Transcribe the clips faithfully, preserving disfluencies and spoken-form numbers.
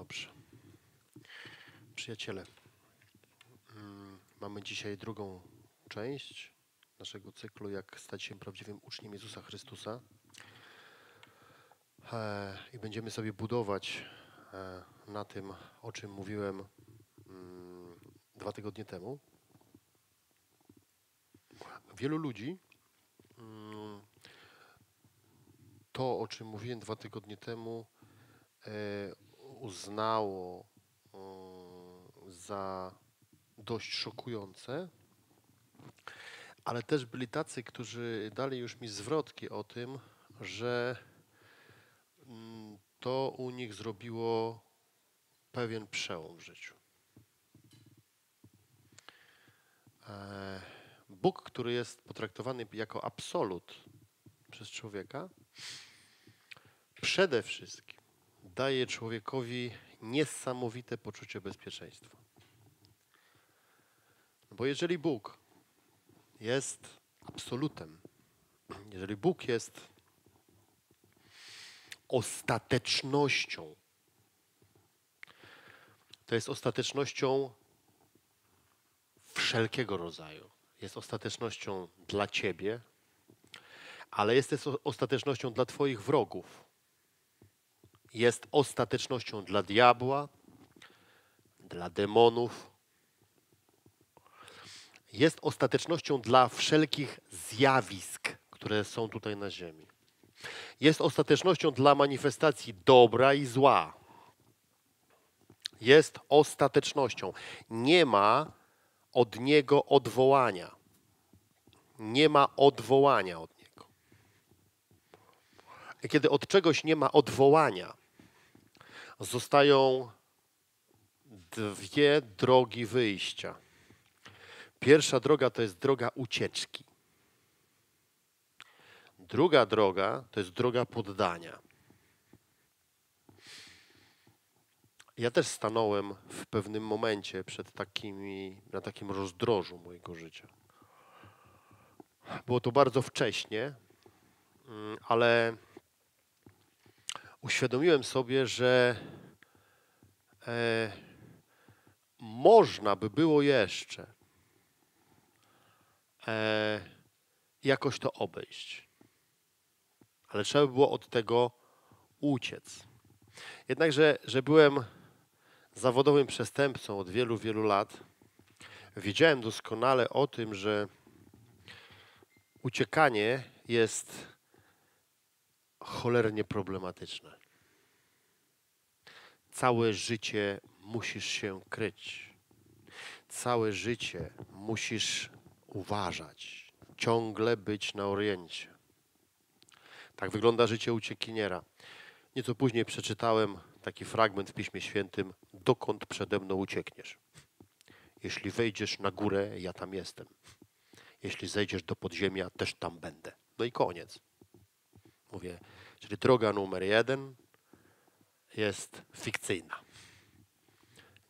Dobrze. Przyjaciele, mamy dzisiaj drugą część naszego cyklu, jak stać się prawdziwym uczniem Jezusa Chrystusa. I będziemy sobie budować na tym, o czym mówiłem dwa tygodnie temu. Wielu ludzi to, o czym mówiłem dwa tygodnie temu, uznało za dość szokujące, ale też byli tacy, którzy dali już mi zwrotki o tym, że to u nich zrobiło pewien przełom w życiu. Bóg, który jest potraktowany jako absolut przez człowieka, przede wszystkim daje człowiekowi niesamowite poczucie bezpieczeństwa. Bo jeżeli Bóg jest absolutem, jeżeli Bóg jest ostatecznością, to jest ostatecznością wszelkiego rodzaju. Jest ostatecznością dla ciebie, ale jest też ostatecznością dla twoich wrogów. Jest ostatecznością dla diabła, dla demonów. Jest ostatecznością dla wszelkich zjawisk, które są tutaj na ziemi. Jest ostatecznością dla manifestacji dobra i zła. Jest ostatecznością. Nie ma od niego odwołania. Nie ma odwołania od niego. I kiedy od czegoś nie ma odwołania, zostają dwie drogi wyjścia. Pierwsza droga to jest droga ucieczki. Druga droga to jest droga poddania. Ja też stanąłem w pewnym momencie przed takimi, na takim rozdrożu mojego życia. Było to bardzo wcześnie, ale uświadomiłem sobie, że e, można by było jeszcze e, jakoś to obejść. Ale trzeba by było od tego uciec. Jednakże, że byłem zawodowym przestępcą od wielu, wielu lat, wiedziałem doskonale o tym, że uciekanie jest cholernie problematyczne. Całe życie musisz się kryć. Całe życie musisz uważać. Ciągle być na oriencie. Tak wygląda życie uciekiniera. Nieco później przeczytałem taki fragment w Piśmie Świętym: dokąd przede mną uciekniesz? Jeśli wejdziesz na górę, ja tam jestem. Jeśli zejdziesz do podziemia, też tam będę. No i koniec. Mówię, czyli droga numer jeden jest fikcyjna.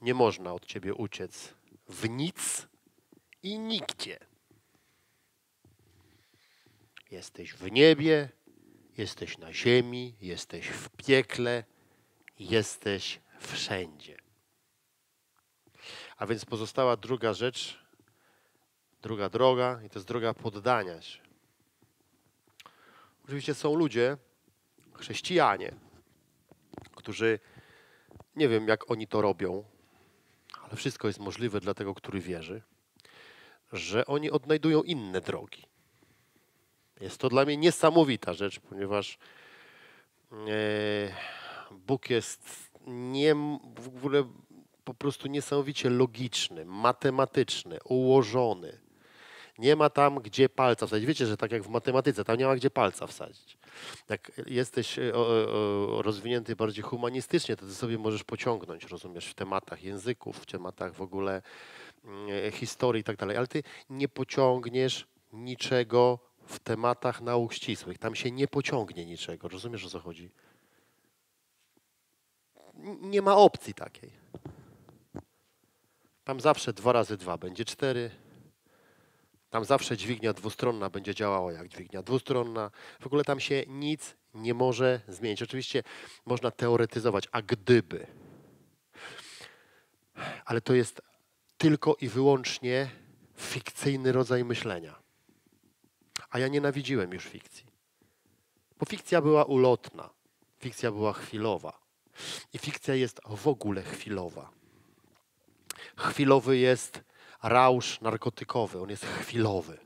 Nie można od ciebie uciec w nic i nigdzie. Jesteś w niebie, jesteś na ziemi, jesteś w piekle, jesteś wszędzie. A więc pozostała druga rzecz, druga droga, i to jest droga poddania się. Oczywiście są ludzie, chrześcijanie, którzy, nie wiem jak oni to robią, ale wszystko jest możliwe dla tego, który wierzy, że oni odnajdują inne drogi. Jest to dla mnie niesamowita rzecz, ponieważ Bóg jest nie, w ogóle po prostu niesamowicie logiczny, matematyczny, ułożony. Nie ma tam, gdzie palca wsadzić. Wiecie, że tak jak w matematyce, tam nie ma gdzie palca wsadzić. Jak jesteś rozwinięty bardziej humanistycznie, to ty sobie możesz pociągnąć, rozumiesz, w tematach języków, w tematach w ogóle historii i tak dalej. Ale ty nie pociągniesz niczego w tematach nauk ścisłych. Tam się nie pociągnie niczego. Rozumiesz, o co chodzi? Nie ma opcji takiej. Tam zawsze dwa razy dwa będzie cztery. Tam zawsze dźwignia dwustronna będzie działała jak dźwignia dwustronna. W ogóle tam się nic nie może zmienić. Oczywiście można teoretyzować, a gdyby, Ale to jest tylko i wyłącznie fikcyjny rodzaj myślenia. A ja nienawidziłem już fikcji. Bo fikcja była ulotna, fikcja była chwilowa. I fikcja jest w ogóle chwilowa. Chwilowy jest rausz narkotykowy, on jest chwilowy.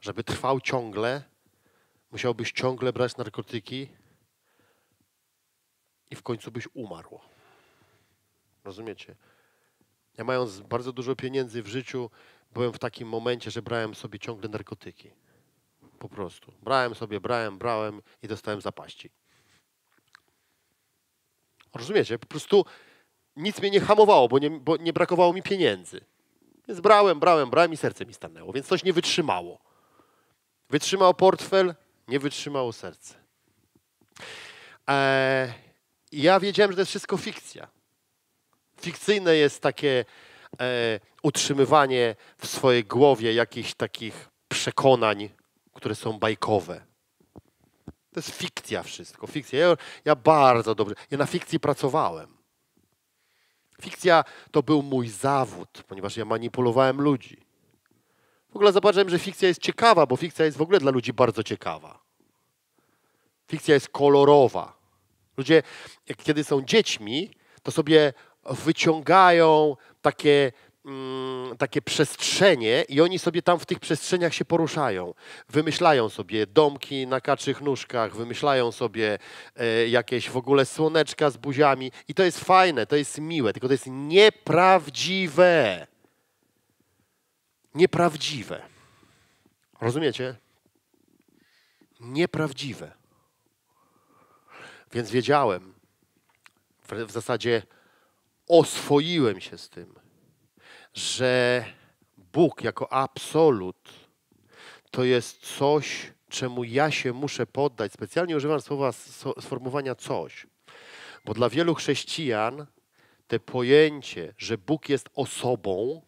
Żeby trwał ciągle, musiałbyś ciągle brać narkotyki i w końcu byś umarł. Rozumiecie? Ja, mając bardzo dużo pieniędzy w życiu, byłem w takim momencie, że brałem sobie ciągle narkotyki. Po prostu. Brałem sobie, brałem, brałem i dostałem zapaści. Rozumiecie? Po prostu nic mnie nie hamowało, bo nie, bo nie brakowało mi pieniędzy. Więc brałem, brałem, brałem i serce mi stanęło. Więc coś nie wytrzymało. Wytrzymał portfel, nie wytrzymało serce. Eee, ja wiedziałem, że to jest wszystko fikcja. Fikcyjne jest takie e, utrzymywanie w swojej głowie jakichś takich przekonań, które są bajkowe. To jest fikcja wszystko. Fikcja. Ja, ja bardzo dobrze, ja na fikcji pracowałem. Fikcja to był mój zawód, ponieważ ja manipulowałem ludzi. W ogóle zobaczyłem, że fikcja jest ciekawa, bo fikcja jest w ogóle dla ludzi bardzo ciekawa. Fikcja jest kolorowa. Ludzie, jak kiedy są dziećmi, to sobie wyciągają takie, mm, takie przestrzenie i oni sobie tam w tych przestrzeniach się poruszają. Wymyślają sobie domki na kaczych nóżkach, wymyślają sobie y, jakieś w ogóle słoneczka z buziami i to jest fajne, to jest miłe, tylko to jest nieprawdziwe. Nieprawdziwe. Rozumiecie? Nieprawdziwe. Więc wiedziałem, w, w zasadzie oswoiłem się z tym, że Bóg jako absolut to jest coś, czemu ja się muszę poddać. Specjalnie używam słowa, sformułowania coś, bo dla wielu chrześcijan te pojęcie, że Bóg jest osobą,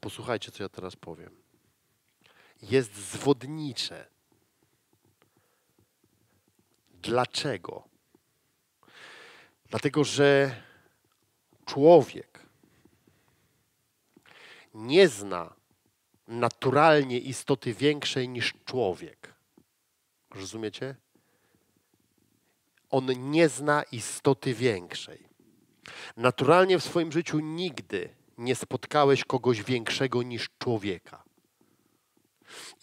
posłuchajcie, co ja teraz powiem, jest zwodnicze. Dlaczego? Dlatego, że człowiek nie zna naturalnie istoty większej niż człowiek. Rozumiecie? On nie zna istoty większej. Naturalnie w swoim życiu nigdy nie spotkałeś kogoś większego niż człowieka.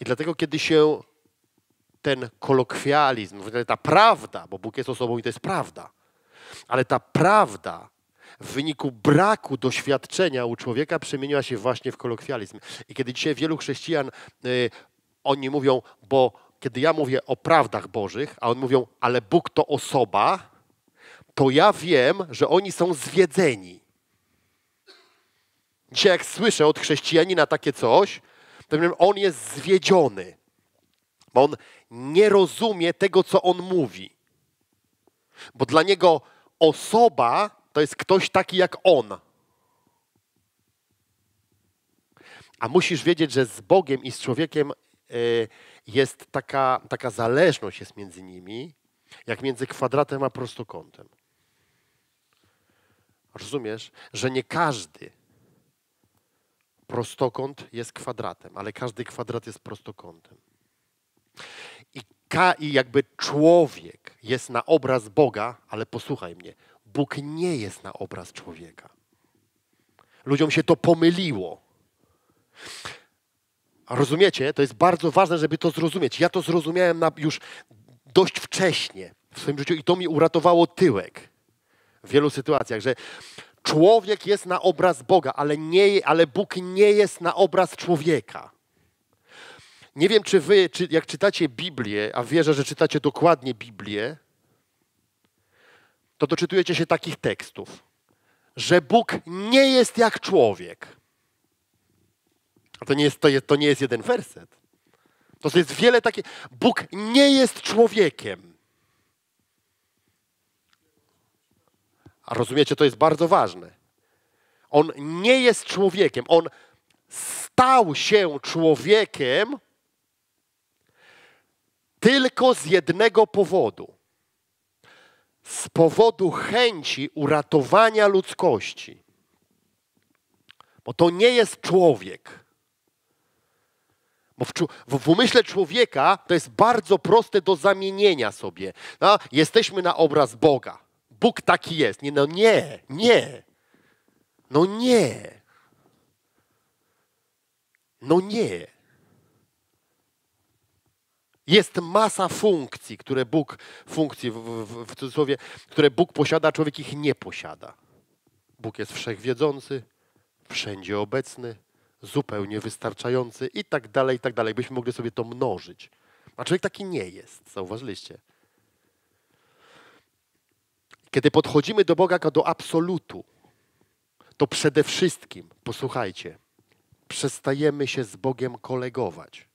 I dlatego, kiedy się ten kolokwializm, ta prawda, bo Bóg jest osobą i to jest prawda, ale ta prawda w wyniku braku doświadczenia u człowieka przemieniła się właśnie w kolokwializm. I kiedy dzisiaj wielu chrześcijan, y, oni mówią, bo kiedy ja mówię o prawdach bożych, a oni mówią, ale Bóg to osoba, to ja wiem, że oni są zwiedzeni. Dzisiaj jak słyszę od chrześcijanina takie coś, to wiem, on jest zwiedziony, bo on nie rozumie tego, co on mówi. Bo dla niego osoba to jest ktoś taki jak on. A musisz wiedzieć, że z Bogiem i z człowiekiem jest taka, taka zależność jest między nimi, jak między kwadratem a prostokątem. Rozumiesz, że nie każdy prostokąt jest kwadratem, ale każdy kwadrat jest prostokątem. I I jakby człowiek jest na obraz Boga, ale posłuchaj mnie, Bóg nie jest na obraz człowieka. Ludziom się to pomyliło. Rozumiecie? To jest bardzo ważne, żeby to zrozumieć. Ja to zrozumiałem na, już dość wcześnie w swoim życiu i to mi uratowało tyłek w wielu sytuacjach, że człowiek jest na obraz Boga, ale, nie, ale Bóg nie jest na obraz człowieka. Nie wiem, czy wy, czy jak czytacie Biblię, a wierzę, że czytacie dokładnie Biblię, to doczytujecie się takich tekstów, że Bóg nie jest jak człowiek. A to nie jest, to jest, to nie jest jeden werset. To jest wiele takich... Bóg nie jest człowiekiem. A rozumiecie, to jest bardzo ważne. On nie jest człowiekiem. On stał się człowiekiem tylko z jednego powodu. z powodu chęci uratowania ludzkości. Bo to nie jest człowiek. Bo w, w umyśle człowieka to jest bardzo proste do zamienienia sobie. No, jesteśmy na obraz Boga. Bóg taki jest. Nie, no nie, nie. No nie. No nie. Jest masa funkcji, które Bóg, funkcji w, w, w cudzysłowie, które Bóg posiada, a człowiek ich nie posiada. Bóg jest wszechwiedzący, wszędzie obecny, zupełnie wystarczający i tak dalej, i tak dalej. Byśmy mogli sobie to mnożyć. A człowiek taki nie jest, zauważyliście? Kiedy podchodzimy do Boga jako do absolutu, to przede wszystkim, posłuchajcie, przestajemy się z Bogiem kolegować.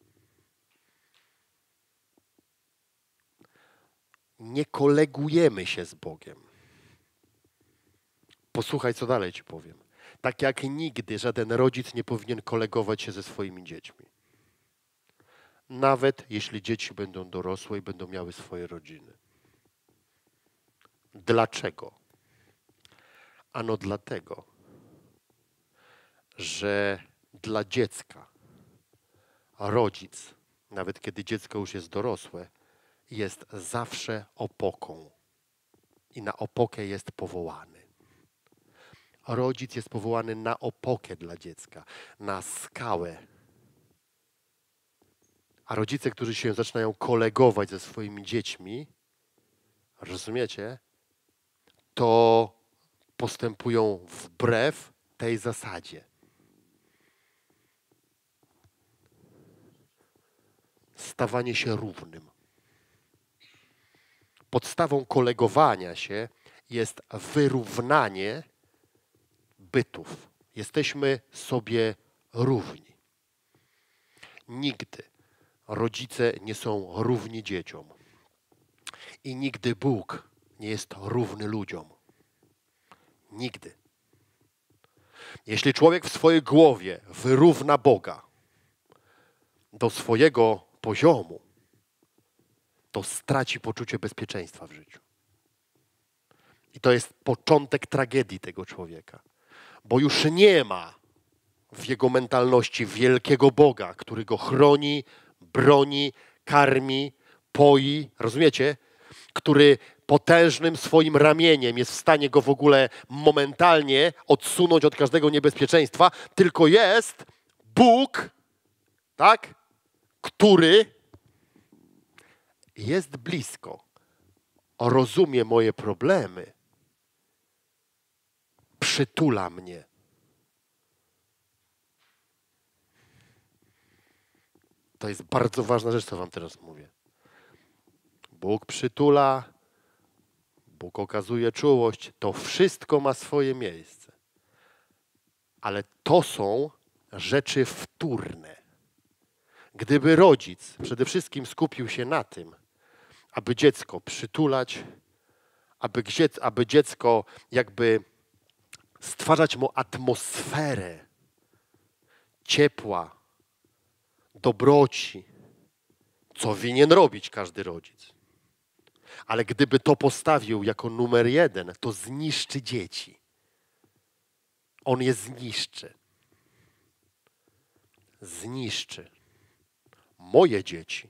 Nie kolegujemy się z Bogiem. Posłuchaj, co dalej ci powiem. Tak jak nigdy żaden rodzic nie powinien kolegować się ze swoimi dziećmi. Nawet jeśli dzieci będą dorosłe i będą miały swoje rodziny. Dlaczego? Ano dlatego, że dla dziecka rodzic, nawet kiedy dziecko już jest dorosłe, jest zawsze opoką i na opokę jest powołany. Rodzic jest powołany na opokę dla dziecka, na skałę. A rodzice, którzy się zaczynają kolegować ze swoimi dziećmi, rozumiecie, to postępują wbrew tej zasadzie. Stawanie się równym. Podstawą kolegowania się jest wyrównanie bytów. Jesteśmy sobie równi. Nigdy rodzice nie są równi dzieciom. I nigdy Bóg nie jest równy ludziom. Nigdy. Jeśli człowiek w swojej głowie wyrówna Boga do swojego poziomu, to straci poczucie bezpieczeństwa w życiu. I to jest początek tragedii tego człowieka. Bo już nie ma w jego mentalności wielkiego Boga, który go chroni, broni, karmi, poi, rozumiecie? Który potężnym swoim ramieniem jest w stanie go w ogóle momentalnie odsunąć od każdego niebezpieczeństwa, tylko jest Bóg, tak? Który jest blisko, rozumie moje problemy, przytula mnie. To jest bardzo ważna rzecz, co wam teraz mówię. Bóg przytula, Bóg okazuje czułość, to wszystko ma swoje miejsce. Ale to są rzeczy wtórne. Gdyby rodzic przede wszystkim skupił się na tym, aby dziecko przytulać, aby, aby dziecko jakby stwarzać mu atmosferę ciepła, dobroci, co winien robić każdy rodzic. Ale gdyby to postawił jako numer jeden, to zniszczy dzieci. On je zniszczy. Zniszczy. Moje dzieci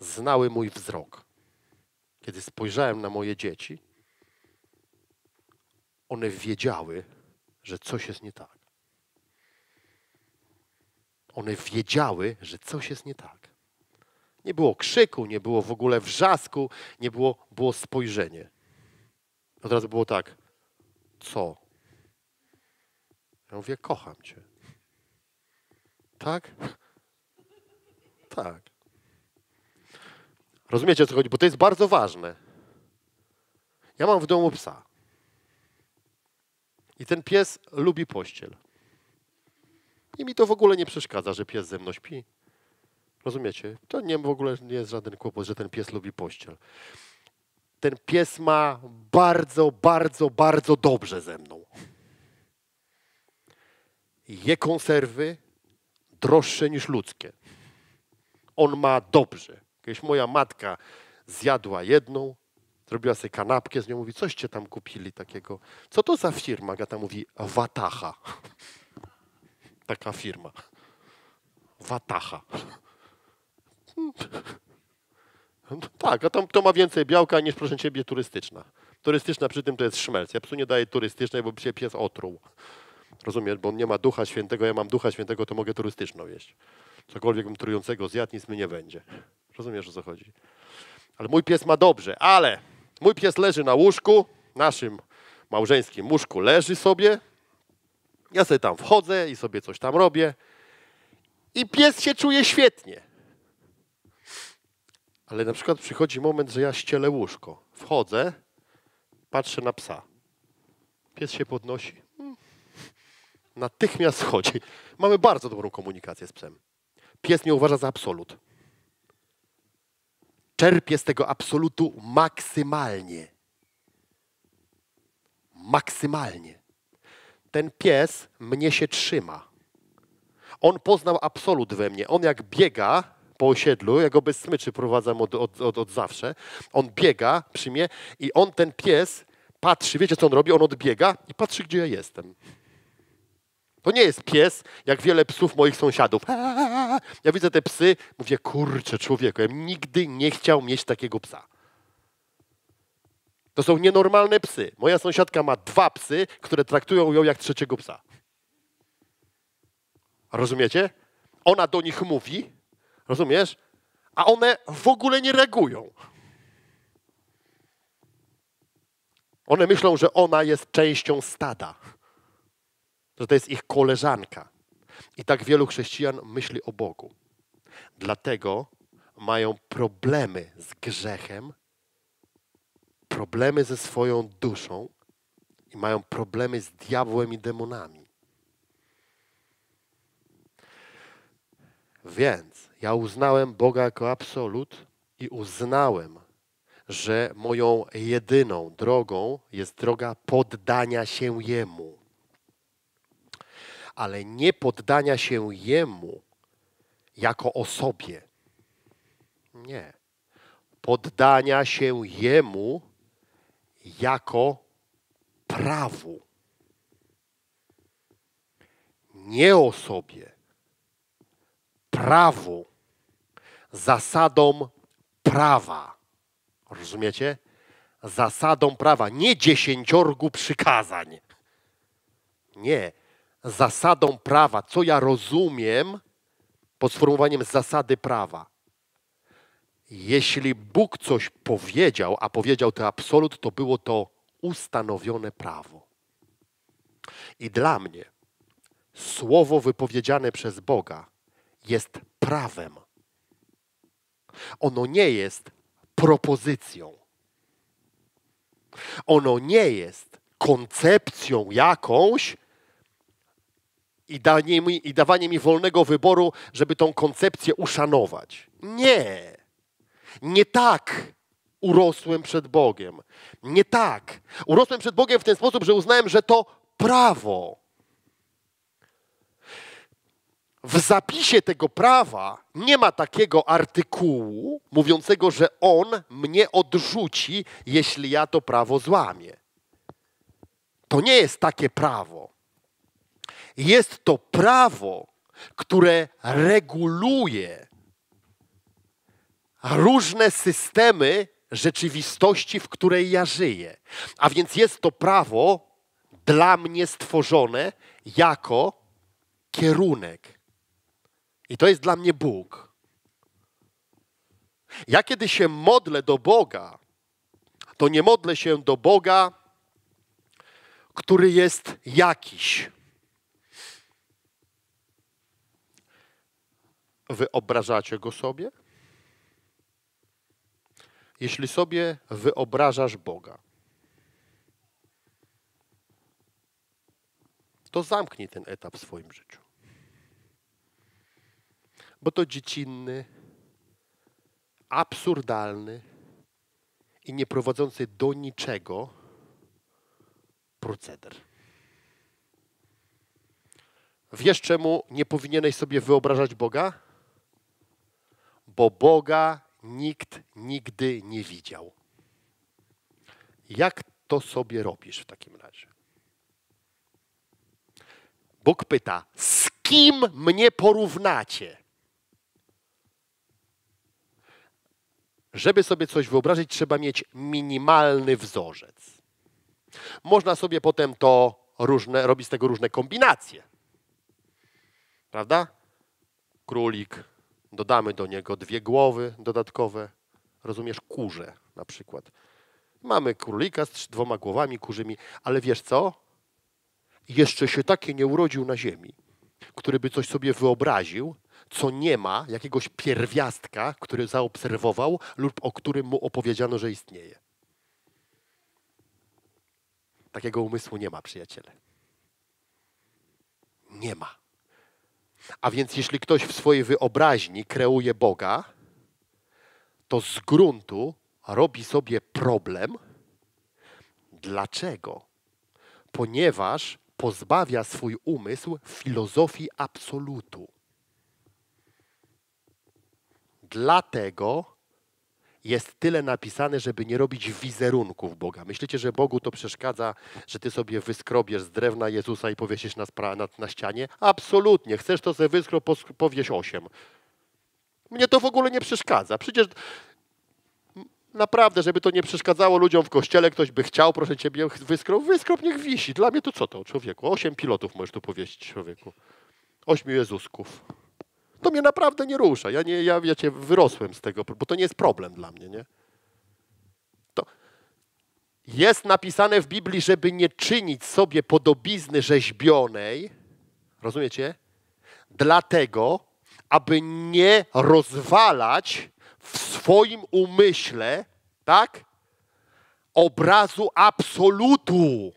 znały mój wzrok. Kiedy spojrzałem na moje dzieci, one wiedziały, że coś jest nie tak. One wiedziały, że coś jest nie tak. Nie było krzyku, nie było w ogóle wrzasku, nie było, było spojrzenie. Od razu było tak, co? Ja mówię, kocham cię. Tak? Tak. Rozumiecie, o co chodzi? Bo to jest bardzo ważne. Ja mam w domu psa. I ten pies lubi pościel. I mi to w ogóle nie przeszkadza, że pies ze mną śpi. Rozumiecie? To nie, w ogóle nie jest żaden kłopot, że ten pies lubi pościel. Ten pies ma bardzo, bardzo, bardzo dobrze ze mną. Je konserwy droższe niż ludzkie. On ma dobrze. Kiedyś moja matka zjadła jedną, Zrobiła sobie kanapkę, z nią mówi, coście tam kupili takiego. Co to za firma? Agata mówi, Watacha. Taka firma. Watacha. Tak, a tam to ma więcej białka niż, proszę ciebie, turystyczna. Turystyczna przy tym to jest szmelc. Ja psu nie daję turystycznej, bo by się pies otruł. Rozumiesz, bo on nie ma ducha świętego, ja mam ducha świętego, to mogę turystyczną jeść. Cokolwiek bym trującego zjadł, nic mi nie będzie. Rozumiesz, o co chodzi. Ale mój pies ma dobrze, ale mój pies leży na łóżku, naszym małżeńskim łóżku leży sobie. Ja sobie tam wchodzę i sobie coś tam robię. I pies się czuje świetnie. Ale na przykład przychodzi moment, że ja ścielę łóżko. Wchodzę, patrzę na psa. Pies się podnosi. Natychmiast schodzi. Mamy bardzo dobrą komunikację z psem. Pies mnie uważa za absolut. Czerpie z tego absolutu maksymalnie. Maksymalnie. Ten pies mnie się trzyma. On poznał absolut we mnie. On jak biega po osiedlu, ja go bez smyczy prowadzam od, od, od, od zawsze, on biega przy mnie i on, ten pies, patrzy, wiecie co on robi? On odbiega i patrzy, gdzie ja jestem. To nie jest pies, jak wiele psów moich sąsiadów. Ja widzę te psy, mówię, kurczę, człowieku, ja nigdy nie chciał mieć takiego psa. To są nienormalne psy. Moja sąsiadka ma dwa psy, które traktują ją jak trzeciego psa. Rozumiecie? Ona do nich mówi, rozumiesz? A one w ogóle nie reagują. One myślą, że ona jest częścią stada. Że to jest ich koleżanka. I tak wielu chrześcijan myśli o Bogu. Dlatego mają problemy z grzechem, problemy ze swoją duszą i mają problemy z diabłem i demonami. Więc ja uznałem Boga jako absolut i uznałem, że moją jedyną drogą jest droga poddania się Jemu. Ale nie poddania się Jemu jako osobie. Nie. Poddania się Jemu jako prawu. Nie osobie. Prawu. Zasadom prawa. Rozumiecie? Zasadom prawa. Nie dziesięciorgu przykazań. Nie. Zasadą prawa, co ja rozumiem pod sformułowaniem zasady prawa. Jeśli Bóg coś powiedział, a powiedział to absolut, to było to ustanowione prawo. I dla mnie słowo wypowiedziane przez Boga jest prawem. Ono nie jest propozycją. Ono nie jest koncepcją jakąś, I, danie mi, i dawanie mi wolnego wyboru, żeby tą koncepcję uszanować. Nie. Nie tak urosłem przed Bogiem. Nie tak. Urosłem przed Bogiem w ten sposób, że uznałem, że to prawo. W zapisie tego prawa nie ma takiego artykułu mówiącego, że on mnie odrzuci, jeśli ja to prawo złamię. To nie jest takie prawo. Jest to prawo, które reguluje różne systemy rzeczywistości, w której ja żyję. A więc jest to prawo dla mnie stworzone jako kierunek. I to jest dla mnie Bóg. Ja kiedy się modlę do Boga, to nie modlę się do Boga, który jest jakiś. Wyobrażacie go sobie? Jeśli sobie wyobrażasz Boga, to zamknij ten etap w swoim życiu. Bo to dziecinny, absurdalny i nieprowadzący do niczego proceder. Wiesz, czemu nie powinieneś sobie wyobrażać Boga? Bo Boga nikt nigdy nie widział. Jak to sobie robisz w takim razie? Bóg pyta, z kim mnie porównacie? Żeby sobie coś wyobrazić, trzeba mieć minimalny wzorzec. Można sobie potem to różne, robić z tego różne kombinacje. Prawda? Królik, dodamy do niego dwie głowy dodatkowe. Rozumiesz, kurze na przykład. Mamy królika z dwoma głowami kurzymi, ale wiesz co? Jeszcze się taki nie urodził na ziemi, który by coś sobie wyobraził, co nie ma jakiegoś pierwiastka, który zaobserwował lub o którym mu opowiedziano, że istnieje. Takiego umysłu nie ma, przyjaciele. Nie ma. A więc jeśli ktoś w swojej wyobraźni kreuje Boga, to z gruntu robi sobie problem. Dlaczego? Ponieważ pozbawia swój umysł filozofii absolutu. Dlatego jest tyle napisane, żeby nie robić wizerunków Boga. Myślicie, że Bogu to przeszkadza, że ty sobie wyskrobiesz z drewna Jezusa i powiesisz na, na, na ścianie? Absolutnie. Chcesz to sobie wyskrob, powieś osiem. Mnie to w ogóle nie przeszkadza. Przecież naprawdę, żeby to nie przeszkadzało ludziom w kościele, ktoś by chciał, proszę ciebie, wyskrob, wyskrob niech wisi. Dla mnie to co to, człowieku? Osiem pilotów możesz tu powiesić, człowieku. Ośmiu Jezusków. To mnie naprawdę nie rusza. Ja, nie, ja wiecie, wyrosłem z tego, bo to nie jest problem dla mnie. Nie? To jest napisane w Biblii, żeby nie czynić sobie podobizny rzeźbionej, rozumiecie? Dlatego, aby nie rozwalać w swoim umyśle, tak, obrazu absolutu,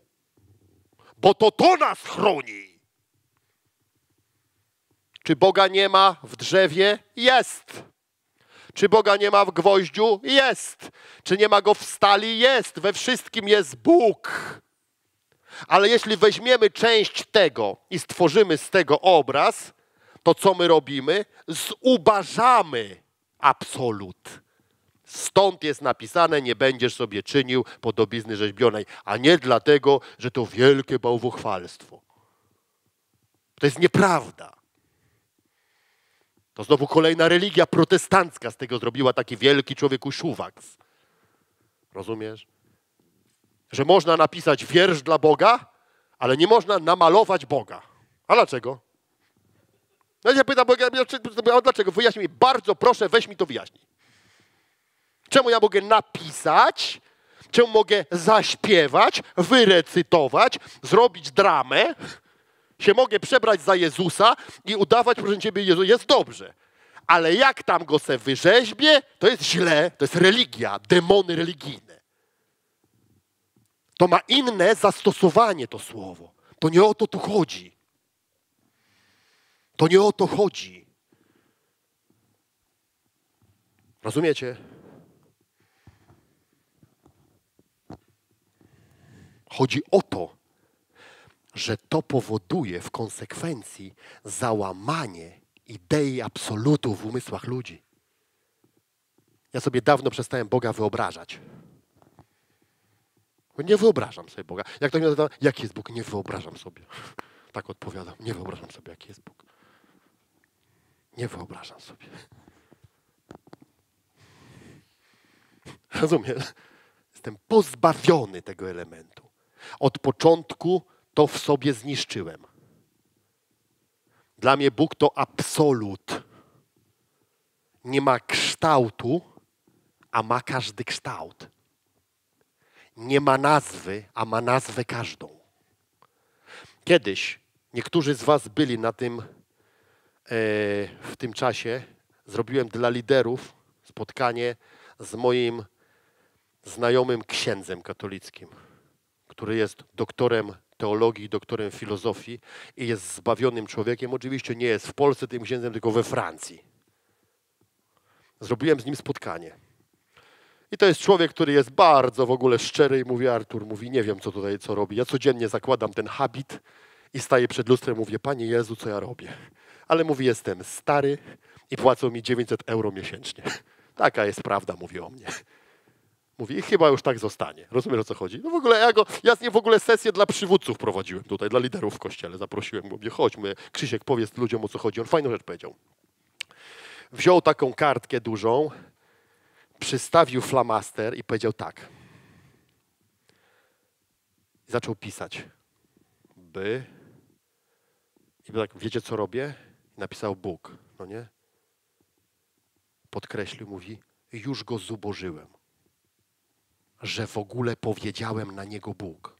bo to to nas chroni. Czy Boga nie ma w drzewie? Jest. Czy Boga nie ma w gwoździu? Jest. Czy nie ma Go w stali? Jest. We wszystkim jest Bóg. Ale jeśli weźmiemy część tego i stworzymy z tego obraz, to co my robimy? Zubażamy absolut. Stąd jest napisane, nie będziesz sobie czynił podobizny rzeźbionej, a nie dlatego, że to wielkie bałwochwalstwo. To jest nieprawda. To znowu kolejna religia protestancka z tego zrobiła taki wielki człowieku szuwaks. Rozumiesz? Że można napisać wiersz dla Boga, ale nie można namalować Boga. A dlaczego? No ja pytam Boga, a dlaczego? Wyjaśnij mi, bardzo proszę, weź mi to wyjaśnij. Czemu ja mogę napisać? Czemu mogę zaśpiewać, wyrecytować, zrobić dramę? Się mogę przebrać za Jezusa i udawać, proszę ciebie, Jezu, jest dobrze. Ale jak tam go se wyrzeźbię, to jest źle, to jest religia, demony religijne. To ma inne zastosowanie to słowo. To nie o to tu chodzi. To nie o to chodzi. Rozumiecie? Chodzi o to, że to powoduje w konsekwencji załamanie idei absolutu w umysłach ludzi. Ja sobie dawno przestałem Boga wyobrażać. Nie wyobrażam sobie Boga. Jak ktoś mnie zada, jaki jest Bóg? Nie wyobrażam sobie. Tak odpowiadam. Nie wyobrażam sobie, jaki jest Bóg. Nie wyobrażam sobie. Rozumiem? Jestem pozbawiony tego elementu. Od początku to w sobie zniszczyłem. Dla mnie Bóg to absolut. Nie ma kształtu, a ma każdy kształt. Nie ma nazwy, a ma nazwę każdą. Kiedyś niektórzy z was byli na tym, e, w tym czasie. Zrobiłem dla liderów spotkanie z moim znajomym księdzem katolickim, który jest doktorem teologii, doktorem filozofii i jest zbawionym człowiekiem. Oczywiście nie jest w Polsce tym księdzem, tylko we Francji. Zrobiłem z nim spotkanie. I to jest człowiek, który jest bardzo w ogóle szczery i mówi, Artur, mówi, nie wiem, co tutaj, co robi. Ja codziennie zakładam ten habit i staję przed lustrem, mówię, Panie Jezu, co ja robię? Ale mówi, jestem stary i płacą mi dziewięćset euro miesięcznie. Taka jest prawda, mówi o mnie. Mówi, chyba już tak zostanie. Rozumiesz, o co chodzi? No w ogóle ja, go, ja z nim w ogóle sesję dla przywódców prowadziłem tutaj, dla liderów w kościele. Zaprosiłem go, mówię, chodź, mówię, Krzysiek, powiedz ludziom, o co chodzi. On fajną rzecz powiedział. Wziął taką kartkę dużą, przystawił flamaster i powiedział tak. I zaczął pisać. By. I tak, wiecie, co robię? I napisał Bóg, no nie? Podkreślił, mówi, już go zubożyłem. Że w ogóle powiedziałem na niego Bóg.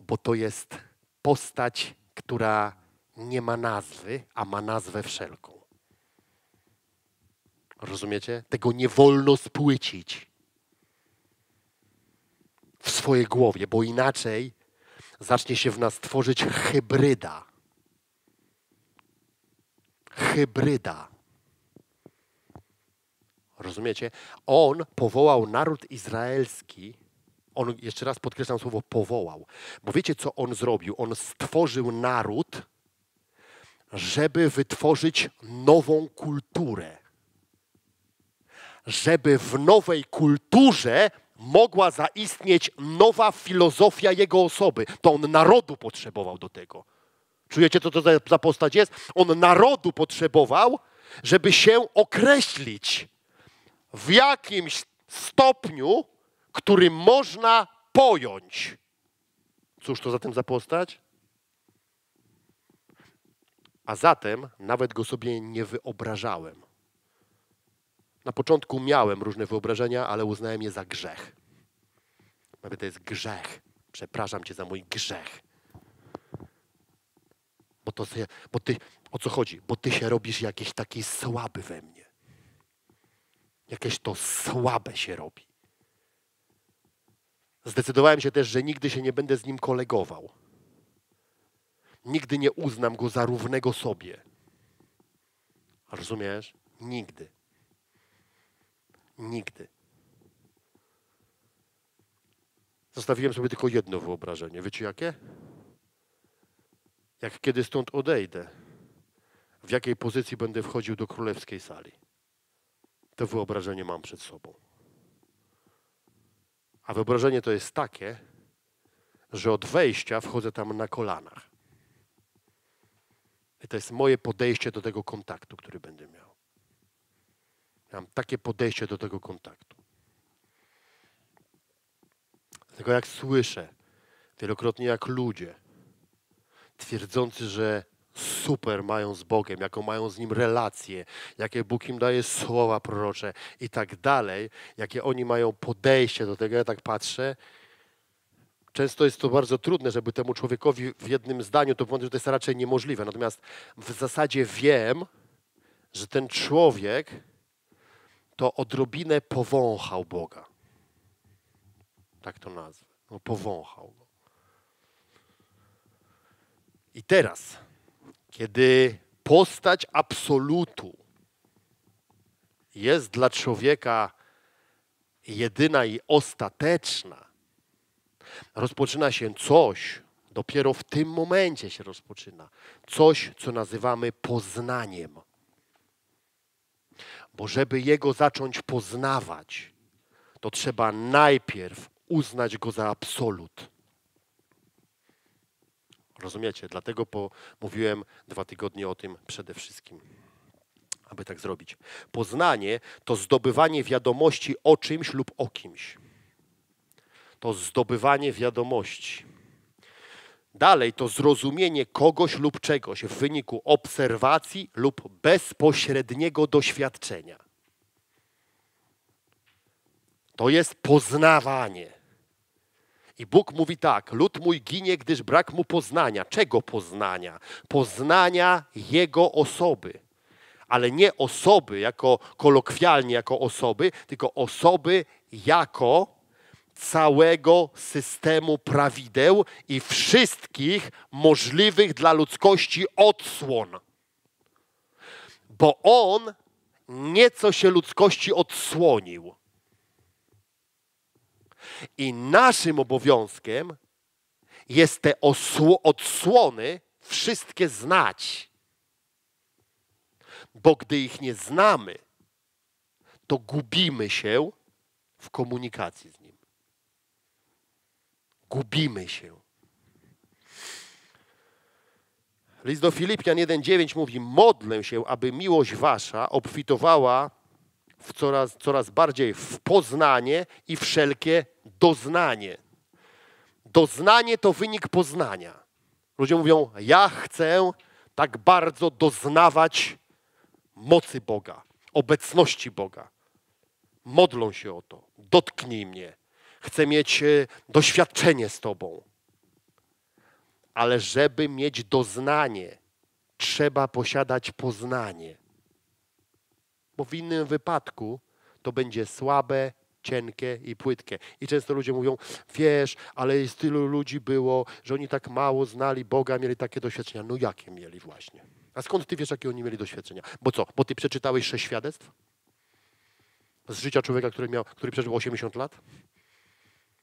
Bo to jest postać, która nie ma nazwy, a ma nazwę wszelką. Rozumiecie? Tego nie wolno spłycić w swojej głowie, bo inaczej zacznie się w nas tworzyć hybryda. Hybryda. Rozumiecie? On powołał naród izraelski. On, jeszcze raz podkreślam słowo powołał. Bo wiecie, co on zrobił? On stworzył naród, żeby wytworzyć nową kulturę. Żeby w nowej kulturze mogła zaistnieć nowa filozofia jego osoby. To on narodu potrzebował do tego. Czujecie, co to za, za postać jest? On narodu potrzebował, żeby się określić w jakimś stopniu, który można pojąć. Cóż to zatem za postać? A zatem nawet go sobie nie wyobrażałem. Na początku miałem różne wyobrażenia, ale uznałem je za grzech. Mówię, to jest grzech. Przepraszam cię za mój grzech. Bo to sobie, bo ty, o co chodzi? Bo ty się robisz jakiś taki słaby we mnie. Jakieś to słabe się robi. Zdecydowałem się też, że nigdy się nie będę z nim kolegował. Nigdy nie uznam go za równego sobie. Rozumiesz? Nigdy. Nigdy. Zostawiłem sobie tylko jedno wyobrażenie. Wiecie jakie? Jak kiedy stąd odejdę, w jakiej pozycji będę wchodził do królewskiej sali? To wyobrażenie mam przed sobą. A wyobrażenie to jest takie, że od wejścia wchodzę tam na kolanach. I to jest moje podejście do tego kontaktu, który będę miał. Mam takie podejście do tego kontaktu. Dlatego jak słyszę wielokrotnie, jak ludzie twierdzący, że super mają z Bogiem, jaką mają z Nim relacje, jakie Bóg im daje słowa prorocze i tak dalej, jakie oni mają podejście do tego, ja tak patrzę. Często jest to bardzo trudne, żeby temu człowiekowi w jednym zdaniu to powiedzieć, że to jest raczej niemożliwe. Natomiast w zasadzie wiem, że ten człowiek to odrobinę powąchał Boga. Tak to nazwę. No, powąchał go. I teraz, kiedy postać absolutu jest dla człowieka jedyna i ostateczna, rozpoczyna się coś, dopiero w tym momencie się rozpoczyna, coś, co nazywamy poznaniem. Bo żeby Jego zacząć poznawać, to trzeba najpierw uznać Go za absolut. Rozumiecie? Dlatego po, mówiłem dwa tygodnie o tym przede wszystkim, aby tak zrobić. Poznanie to zdobywanie wiadomości o czymś lub o kimś. To zdobywanie wiadomości. Dalej to zrozumienie kogoś lub czegoś w wyniku obserwacji lub bezpośredniego doświadczenia. To jest poznawanie. I Bóg mówi tak, lud mój ginie, gdyż brak mu poznania. Czego poznania? Poznania Jego osoby. Ale nie osoby jako kolokwialnie, jako osoby, tylko osoby jako całego systemu prawideł i wszystkich możliwych dla ludzkości odsłon. Bo On nieco się ludzkości odsłonił. I naszym obowiązkiem jest te odsłony wszystkie znać. Bo gdy ich nie znamy, to gubimy się w komunikacji z Nim. Gubimy się. List do Filipian jeden dziewięć mówi: modlę się, aby miłość wasza obfitowała w coraz, coraz bardziej w poznanie i wszelkie doznanie. Doznanie to wynik poznania. Ludzie mówią: ja chcę tak bardzo doznawać mocy Boga, obecności Boga. Modlą się o to. Dotknij mnie. Chcę mieć doświadczenie z Tobą. Ale żeby mieć doznanie, trzeba posiadać poznanie. Bo w innym wypadku to będzie słabe, cienkie i płytkie. I często ludzie mówią: wiesz, ale jest tylu ludzi było, że oni tak mało znali Boga, mieli takie doświadczenia. No jakie mieli właśnie? A skąd ty wiesz, jakie oni mieli doświadczenia? Bo co? Bo ty przeczytałeś sześć świadectw? Z życia człowieka, który, miał, który przeżył osiemdziesiąt lat?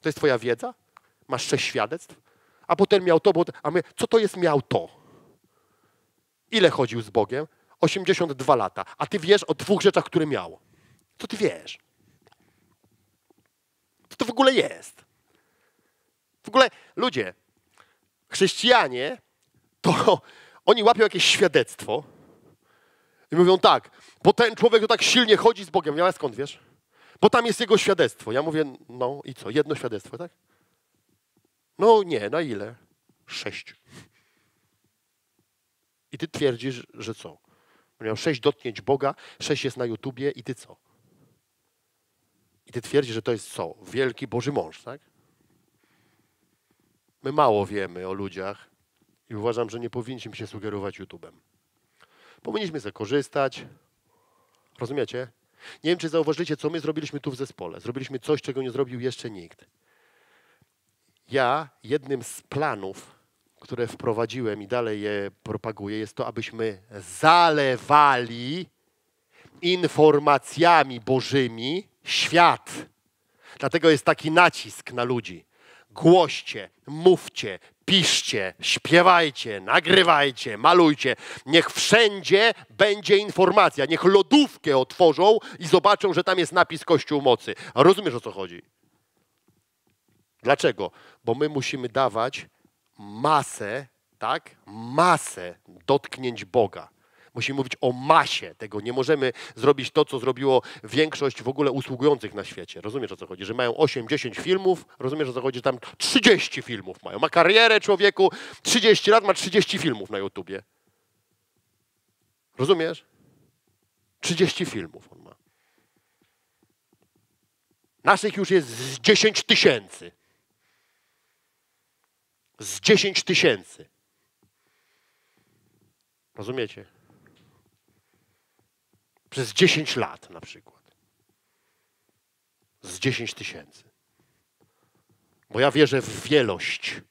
To jest twoja wiedza? Masz sześć świadectw? A potem miał to, bo, a my, co to jest miał to? Ile chodził z Bogiem? osiemdziesiąt dwa lata. A ty wiesz o dwóch rzeczach, które miał. Co ty wiesz? Co to w ogóle jest? W ogóle ludzie, chrześcijanie, to oni łapią jakieś świadectwo i mówią tak, bo ten człowiek to tak silnie chodzi z Bogiem. Ja skąd wiesz? Bo tam jest jego świadectwo. Ja mówię: no i co? Jedno świadectwo, tak? No nie, na ile? Sześć. I ty twierdzisz, że co? Miał sześć dotknięć Boga, sześć jest na YouTubie i ty co? I ty twierdzisz, że to jest co? Wielki Boży mąż, tak? My mało wiemy o ludziach i uważam, że nie powinniśmy się sugerować YouTube'em. Powinniśmy sobie korzystać. Rozumiecie? Nie wiem, czy zauważyliście, co my zrobiliśmy tu w zespole. Zrobiliśmy coś, czego nie zrobił jeszcze nikt. Ja, jednym z planów, które wprowadziłem i dalej je propaguję, jest to, abyśmy zalewali informacjami Bożymi świat. Dlatego jest taki nacisk na ludzi. Głoście, mówcie, piszcie, śpiewajcie, nagrywajcie, malujcie. Niech wszędzie będzie informacja. Niech lodówkę otworzą i zobaczą, że tam jest napis Kościół Mocy. A rozumiesz, o co chodzi? Dlaczego? Bo my musimy dawać masę, tak? Masę dotknięć Boga. Musimy mówić o masie tego. Nie możemy zrobić to, co zrobiło większość w ogóle usługujących na świecie. Rozumiesz, o co chodzi? Że mają osiem dziesięć filmów, rozumiesz, o co chodzi? Że tam trzydzieści filmów mają. Ma karierę człowieku, trzydzieści lat, ma trzydzieści filmów na YouTubie. Rozumiesz? trzydzieści filmów on ma. Naszych już jest z dziesięć tysięcy. Z dziesięć tysięcy. Rozumiecie? Przez dziesięć lat na przykład. Z dziesięć tysięcy. Bo ja wierzę w wielość.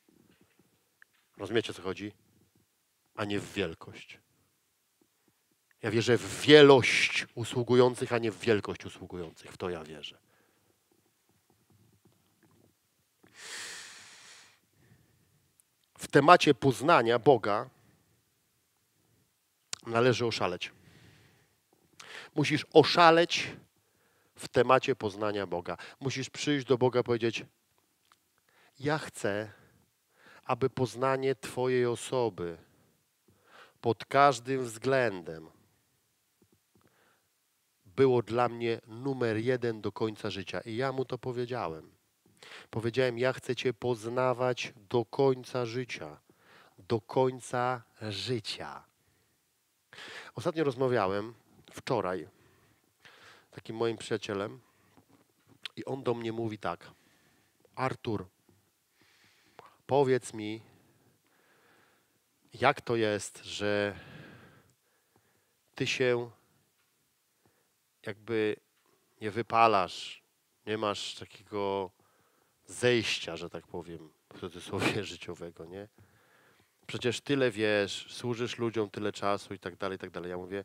Rozumiecie, o co chodzi? A nie w wielkość. Ja wierzę w wielość usługujących, a nie w wielkość usługujących. W to ja wierzę. W temacie poznania Boga należy oszaleć. Musisz oszaleć w temacie poznania Boga. Musisz przyjść do Boga i powiedzieć: ja chcę, aby poznanie Twojej osoby pod każdym względem było dla mnie numer jeden do końca życia. I ja mu to powiedziałem. Powiedziałem: ja chcę Cię poznawać do końca życia. Do końca życia. Ostatnio rozmawiałem, wczoraj, z takim moim przyjacielem i on do mnie mówi tak: Artur, powiedz mi, jak to jest, że ty się jakby nie wypalasz, nie masz takiego zejścia, że tak powiem, w cudzysłowie, życiowego, nie? Przecież tyle wiesz, służysz ludziom tyle czasu i tak dalej, i tak dalej. Ja mówię: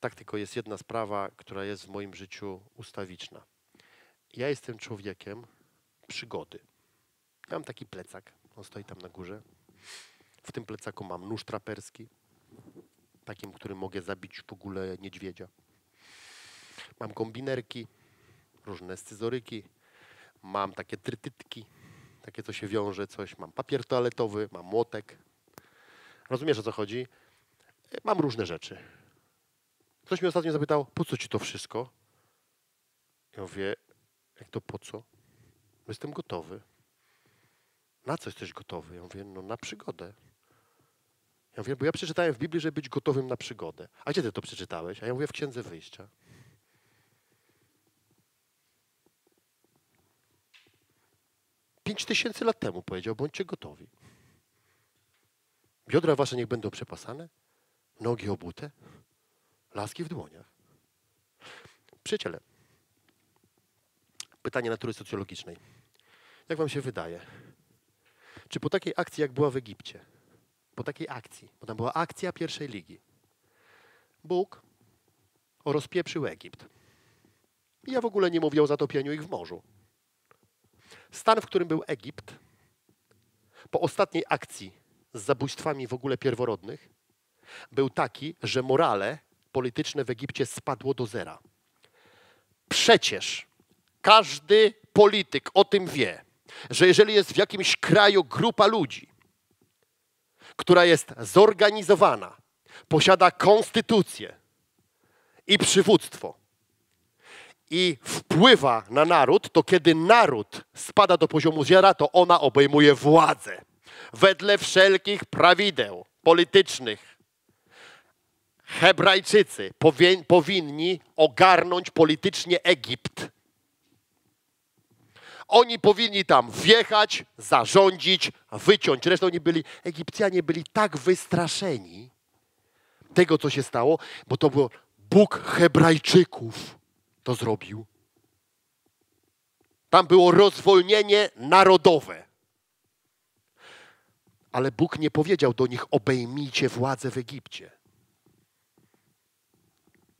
tak, tylko jest jedna sprawa, która jest w moim życiu ustawiczna. Ja jestem człowiekiem przygody. Ja mam taki plecak, on stoi tam na górze. W tym plecaku mam nóż traperski, takim, którym mogę zabić w ogóle niedźwiedzia. Mam kombinerki, różne scyzoryki, mam takie trytytki, takie co się wiąże, coś. Mam papier toaletowy, mam młotek. Rozumiesz, o co chodzi? Mam różne rzeczy. Ktoś mnie ostatnio zapytał, po co ci to wszystko? Ja mówię, jak to po co? Jestem gotowy. Na co jesteś gotowy? Ja mówię, no na przygodę. Ja mówię, bo ja przeczytałem w Biblii, żeby być gotowym na przygodę. A gdzie ty to przeczytałeś? A ja mówię, w Księdze Wyjścia. Pięć tysięcy lat temu powiedział, bądźcie gotowi. Biodra wasze niech będą przepasane, nogi obute, laski w dłoniach. Przyjaciele, pytanie natury socjologicznej. Jak wam się wydaje, czy po takiej akcji, jak była w Egipcie, po takiej akcji, bo tam była akcja pierwszej ligi, Bóg rozpieprzył Egipt. I ja w ogóle nie mówię o zatopieniu ich w morzu. Stan, w którym był Egipt, po ostatniej akcji z zabójstwami w ogóle pierworodnych, był taki, że morale polityczne w Egipcie spadło do zera. Przecież każdy polityk o tym wie, że jeżeli jest w jakimś kraju grupa ludzi, która jest zorganizowana, posiada konstytucję i przywództwo i wpływa na naród, to kiedy naród spada do poziomu zera, to ona obejmuje władzę wedle wszelkich prawideł politycznych. Hebrajczycy powi- powinni ogarnąć politycznie Egipt. Oni powinni tam wjechać, zarządzić, wyciąć. Zresztą oni byli, Egipcjanie byli tak wystraszeni tego, co się stało, bo to było Bóg Hebrajczyków to zrobił. Tam było rozwolnienie narodowe. Ale Bóg nie powiedział do nich, obejmijcie władzę w Egipcie.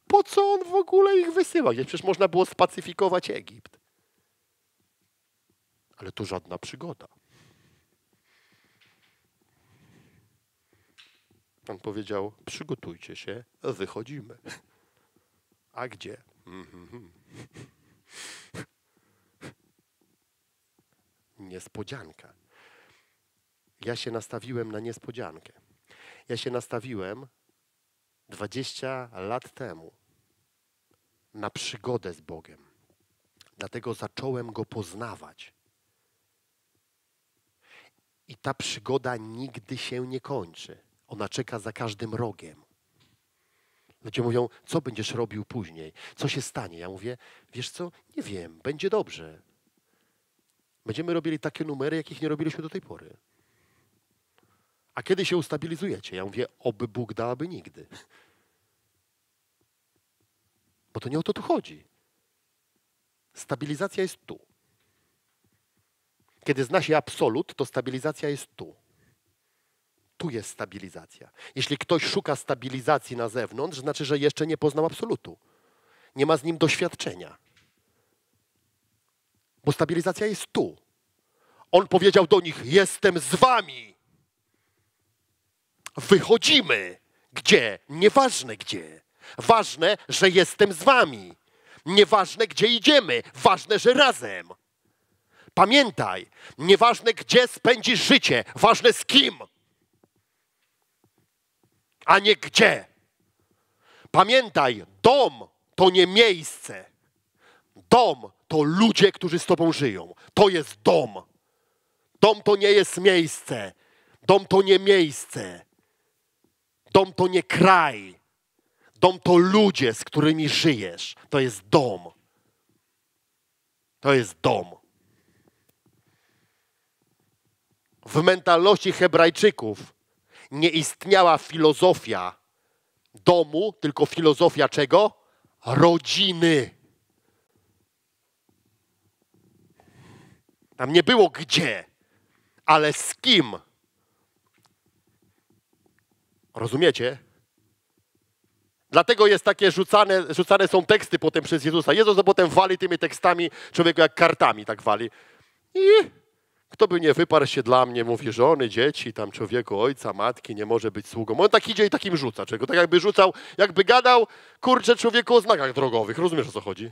Po co On w ogóle ich wysyła? Przecież można było spacyfikować Egipt. Ale to żadna przygoda. Pan powiedział, przygotujcie się, wychodzimy. A gdzie? Mm-hmm. Niespodzianka. Ja się nastawiłem na niespodziankę. Ja się nastawiłem dwadzieścia lat temu na przygodę z Bogiem. Dlatego zacząłem Go poznawać. I ta przygoda nigdy się nie kończy. Ona czeka za każdym rogiem. Ludzie mówią, co będziesz robił później? Co się stanie? Ja mówię, wiesz co? Nie wiem, będzie dobrze. Będziemy robili takie numery, jakich nie robiliśmy do tej pory. A kiedy się ustabilizujecie? Ja mówię, oby Bóg dał, aby nigdy. Bo to nie o to tu chodzi. Stabilizacja jest tu. Kiedy zna się absolut, to stabilizacja jest tu. Tu jest stabilizacja. Jeśli ktoś szuka stabilizacji na zewnątrz, znaczy, że jeszcze nie poznał absolutu. Nie ma z nim doświadczenia. Bo stabilizacja jest tu. On powiedział do nich, jestem z wami. Wychodzimy. Gdzie? Nieważne gdzie. Ważne, że jestem z wami. Nieważne, gdzie idziemy. Ważne, że razem. Pamiętaj, nieważne gdzie spędzisz życie, ważne z kim, a nie gdzie. Pamiętaj, dom to nie miejsce. Dom to ludzie, którzy z tobą żyją. To jest dom. Dom to nie jest miejsce. Dom to nie miejsce. Dom to nie kraj. Dom to ludzie, z którymi żyjesz. To jest dom. To jest dom. W mentalności Hebrajczyków nie istniała filozofia domu, tylko filozofia czego? Rodziny. Tam nie było gdzie, ale z kim. Rozumiecie? Dlatego jest takie rzucane, rzucane są teksty potem przez Jezusa. Jezus potem wali tymi tekstami człowieka jak kartami, tak wali. I Kto by nie wyparł się dla mnie, mówi żony, dzieci, tam człowieku, ojca, matki, nie może być sługą. On tak idzie i takim rzuca. Czego? Tak jakby rzucał, jakby gadał, kurczę, człowieku o znakach drogowych. Rozumiesz, o co chodzi?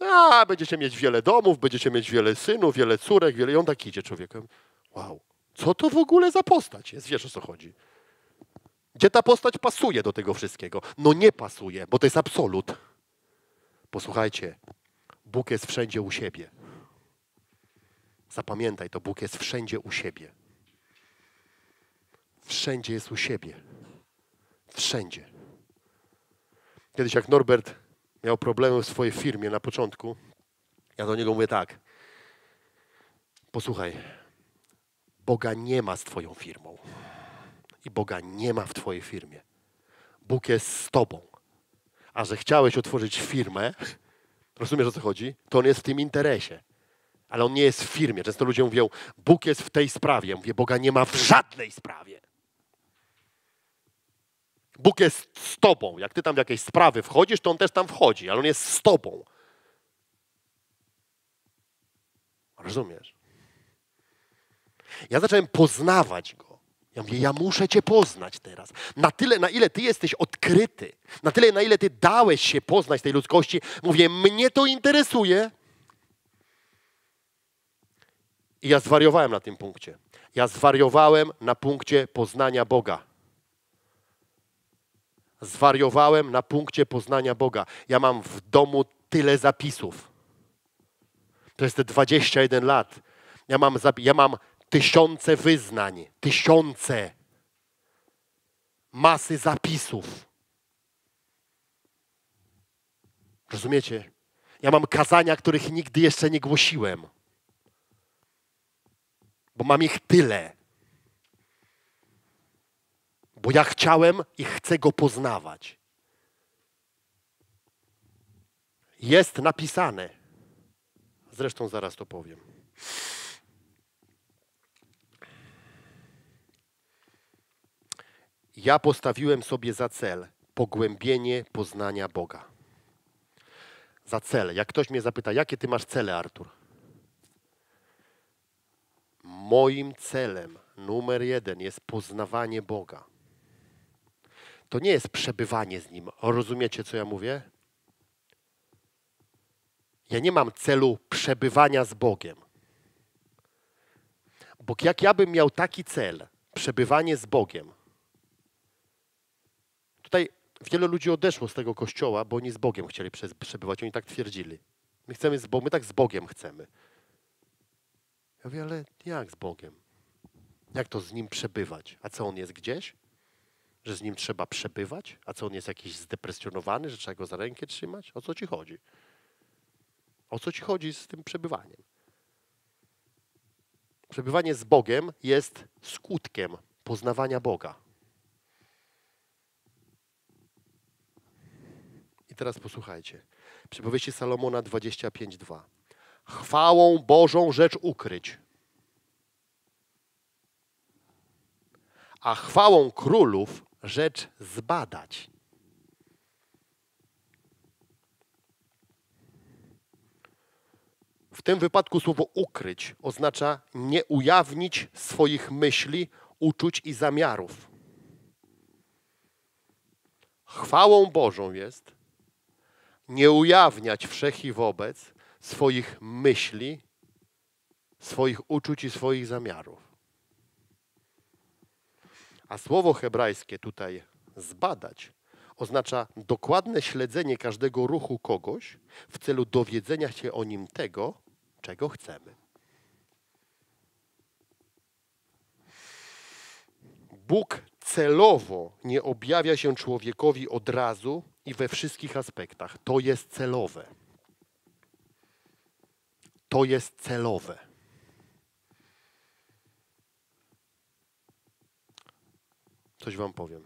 A, będziecie mieć wiele domów, będziecie mieć wiele synów, wiele córek, wiele... I on tak idzie człowiekiem. Wow, co to w ogóle za postać jest? Wiesz, o co chodzi? Gdzie ta postać pasuje do tego wszystkiego? No nie pasuje, bo to jest absolut. Posłuchajcie, Bóg jest wszędzie u siebie. Zapamiętaj to, Bóg jest wszędzie u siebie. Wszędzie jest u siebie. Wszędzie. Kiedyś jak Norbert miał problemy w swojej firmie na początku, ja do niego mówię tak. Posłuchaj, Boga nie ma z twoją firmą. I Boga nie ma w twojej firmie. Bóg jest z tobą. A że chciałeś otworzyć firmę, rozumiesz, o co chodzi? To on jest w tym interesie. Ale on nie jest w firmie. Często ludzie mówią, Bóg jest w tej sprawie. Mówię, Boga nie ma w żadnej sprawie. Bóg jest z tobą. Jak ty tam w jakieś sprawy wchodzisz, to on też tam wchodzi, ale on jest z tobą. Rozumiesz? Ja zacząłem poznawać go. Ja mówię, ja muszę cię poznać teraz. Na tyle, na ile ty jesteś odkryty, na tyle, na ile ty dałeś się poznać tej ludzkości, mówię, mnie to interesuje. I ja zwariowałem na tym punkcie. Ja zwariowałem na punkcie poznania Boga. Zwariowałem na punkcie poznania Boga. Ja mam w domu tyle zapisów. To jest te dwadzieścia jeden lat. Ja mam, ja mam tysiące wyznań, tysiące, masy zapisów. Rozumiecie? Ja mam kazania, których nigdy jeszcze nie głosiłem, bo mam ich tyle. Bo ja chciałem i chcę go poznawać. Jest napisane. Zresztą zaraz to powiem. Ja postawiłem sobie za cel pogłębienie poznania Boga. Za cel. Jak ktoś mnie zapyta, jakie ty masz cele, Artur? Moim celem numer jeden jest poznawanie Boga. To nie jest przebywanie z Nim. Rozumiecie, co ja mówię? Ja nie mam celu przebywania z Bogiem. Bo jak ja bym miał taki cel, przebywanie z Bogiem, tutaj wielu ludzi odeszło z tego kościoła, bo oni z Bogiem chcieli przebywać. Oni tak twierdzili. My, chcemy z Bo- my tak z Bogiem chcemy. Ja mówię, ale jak z Bogiem? Jak to z Nim przebywać? A co, On jest gdzieś? Że z Nim trzeba przebywać? A co, On jest jakiś zdepresjonowany, że trzeba Go za rękę trzymać? O co Ci chodzi? O co Ci chodzi z tym przebywaniem? Przebywanie z Bogiem jest skutkiem poznawania Boga. Teraz posłuchajcie. Przypowieści Salomona dwadzieścia pięć, dwa. Chwałą Bożą rzecz ukryć, a chwałą królów rzecz zbadać. W tym wypadku słowo ukryć oznacza nie ujawnić swoich myśli, uczuć i zamiarów. Chwałą Bożą jest nie ujawniać wszech i wobec swoich myśli, swoich uczuć i swoich zamiarów. A słowo hebrajskie tutaj zbadać oznacza dokładne śledzenie każdego ruchu kogoś w celu dowiedzenia się o nim tego, czego chcemy. Bóg celowo nie objawia się człowiekowi od razu i we wszystkich aspektach. To jest celowe. To jest celowe. Coś wam powiem.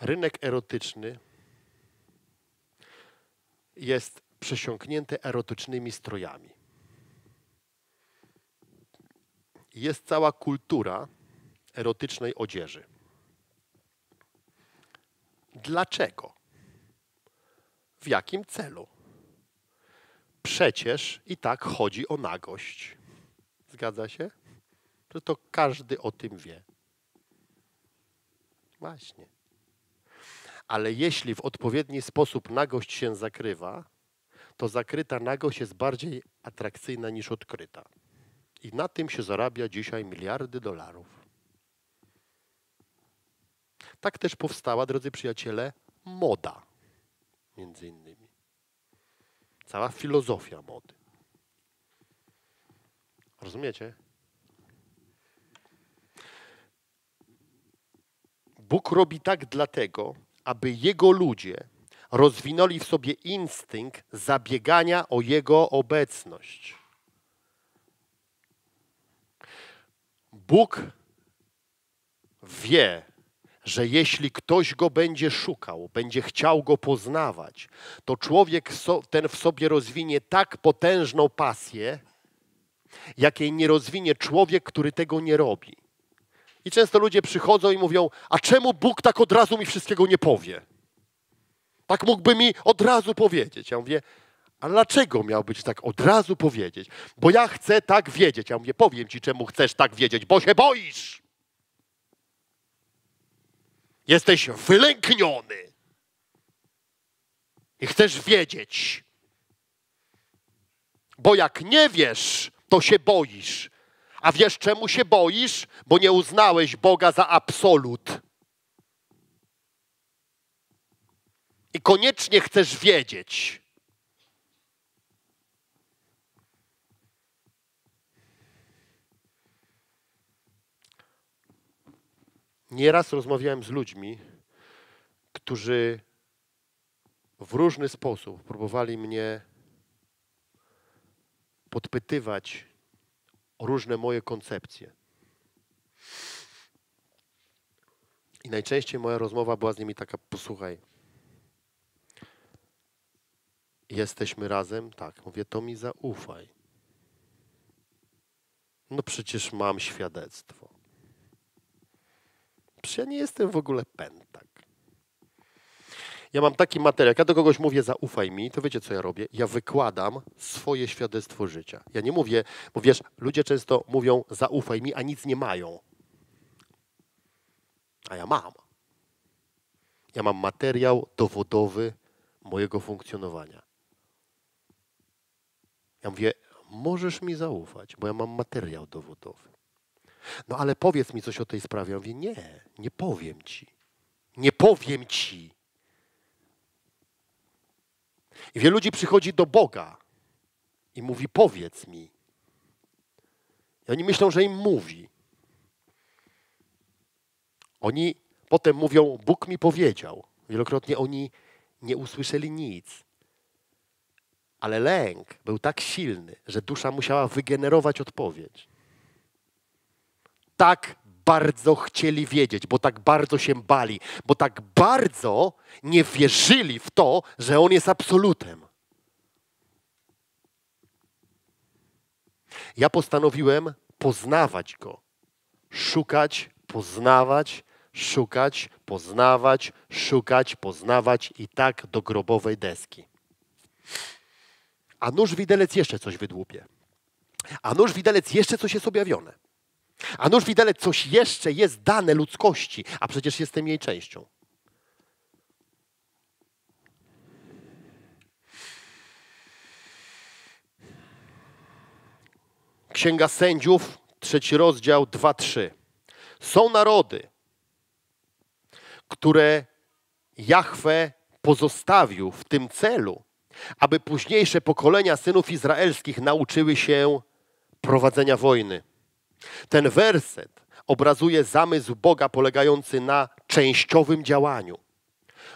Rynek erotyczny jest przesiąknięty erotycznymi strojami. Jest cała kultura erotycznej odzieży. Dlaczego? W jakim celu? przecież i tak chodzi o nagość. Zgadza się? To, to każdy o tym wie. Właśnie. Ale jeśli w odpowiedni sposób nagość się zakrywa, to zakryta nagość jest bardziej atrakcyjna niż odkryta. I na tym się zarabia dzisiaj miliardy dolarów. Tak też powstała, drodzy przyjaciele, moda. Między innymi. Cała filozofia mody. Rozumiecie? Bóg robi tak dlatego, aby Jego ludzie rozwinęli w sobie instynkt zabiegania o Jego obecność. Bóg wie, że jeśli ktoś Go będzie szukał, będzie chciał Go poznawać, to człowiek ten w sobie rozwinie tak potężną pasję, jakiej nie rozwinie człowiek, który tego nie robi. I często ludzie przychodzą i mówią, a czemu Bóg tak od razu mi wszystkiego nie powie? Tak mógłby mi od razu powiedzieć. Ja mówię, a dlaczego miałbyś tak od razu powiedzieć? Bo ja chcę tak wiedzieć. Ja mówię, powiem ci, czemu chcesz tak wiedzieć, bo się boisz. Jesteś wylękniony. I chcesz wiedzieć. Bo jak nie wiesz, to się boisz. A wiesz, czemu się boisz? Bo nie uznałeś Boga za absolut. I koniecznie chcesz wiedzieć. Nieraz rozmawiałem z ludźmi, którzy w różny sposób próbowali mnie podpytywać o różne moje koncepcje. I najczęściej moja rozmowa była z nimi taka, posłuchaj, jesteśmy razem? Tak. Mówię, to mi zaufaj. No przecież mam świadectwo. Przecież ja nie jestem w ogóle pętak. Ja mam taki materiał, jak ja do kogoś mówię, zaufaj mi, to wiecie, co ja robię? Ja wykładam swoje świadectwo życia. Ja nie mówię, bo wiesz, ludzie często mówią, zaufaj mi, a nic nie mają. A ja mam. Ja mam materiał dowodowy mojego funkcjonowania. Ja mówię, możesz mi zaufać, bo ja mam materiał dowodowy. No ale powiedz mi coś o tej sprawie. Ja mówię, nie, nie powiem ci. Nie powiem ci. I wielu ludzi przychodzi do Boga i mówi, powiedz mi. I oni myślą, że im mówi. Oni potem mówią, Bóg mi powiedział. Wielokrotnie oni nie usłyszeli nic. Ale lęk był tak silny, że dusza musiała wygenerować odpowiedź. Tak bardzo chcieli wiedzieć, bo tak bardzo się bali, bo tak bardzo nie wierzyli w to, że On jest absolutem. Ja postanowiłem poznawać Go. Szukać, poznawać, szukać, poznawać, szukać, poznawać i tak do grobowej deski. A nóż widelec jeszcze coś wydłubie. A nóż widelec jeszcze coś jest objawione. A nóż widelec coś jeszcze jest dane ludzkości, a przecież jestem jej częścią. Księga Sędziów, trzeci rozdział, dwa trzy. Są narody, które Jahwe pozostawił w tym celu, aby późniejsze pokolenia synów izraelskich nauczyły się prowadzenia wojny. Ten werset obrazuje zamysł Boga polegający na częściowym działaniu.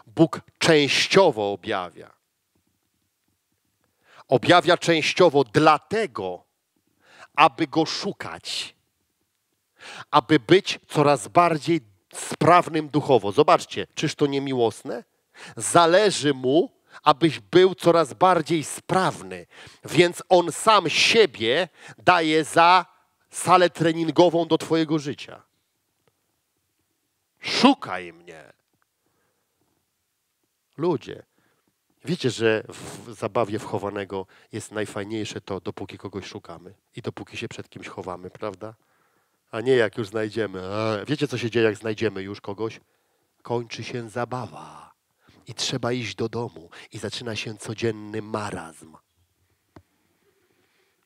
Bóg częściowo objawia. Objawia częściowo dlatego, aby Go szukać, aby być coraz bardziej sprawnym duchowo. Zobaczcie, czyż to nie miłosne? Zależy Mu, abyś był coraz bardziej sprawny, więc On sam siebie daje za salę treningową do twojego życia. Szukaj mnie. Ludzie, Wiecie, że w zabawie wchowanego jest najfajniejsze to, dopóki kogoś szukamy i dopóki się przed kimś chowamy, prawda? A nie jak już znajdziemy. Eee. Wiecie, co się dzieje, jak znajdziemy już kogoś? Kończy się zabawa i trzeba iść do domu i zaczyna się codzienny marazm.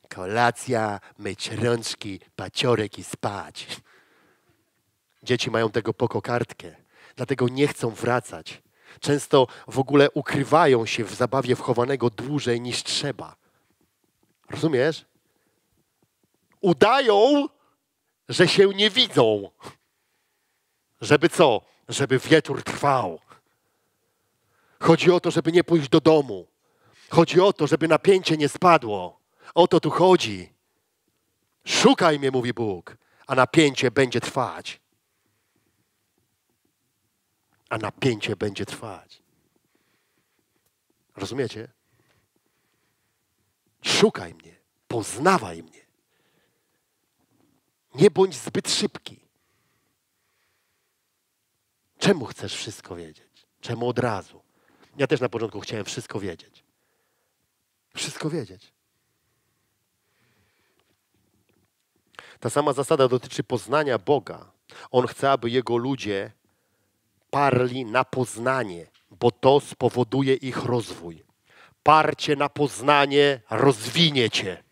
Kolacja, myć rączki, paciorek i spać. Dzieci mają tego po kokardkę, dlatego nie chcą wracać. Często w ogóle ukrywają się w zabawie wchowanego dłużej niż trzeba. Rozumiesz? Udają, że się nie widzą. Żeby co? Żeby wieczór trwał. Chodzi o to, żeby nie pójść do domu. Chodzi o to, żeby napięcie nie spadło. O to tu chodzi. Szukaj mnie, mówi Bóg, a napięcie będzie trwać. A napięcie będzie trwać. Rozumiecie? Szukaj mnie, poznawaj mnie. Nie bądź zbyt szybki. Czemu chcesz wszystko wiedzieć? Czemu od razu? Ja też na początku chciałem wszystko wiedzieć. Wszystko wiedzieć. Ta sama zasada dotyczy poznania Boga. On chce, aby Jego ludzie parli na poznanie, bo to spowoduje ich rozwój. Parcie na poznanie rozwinie cię.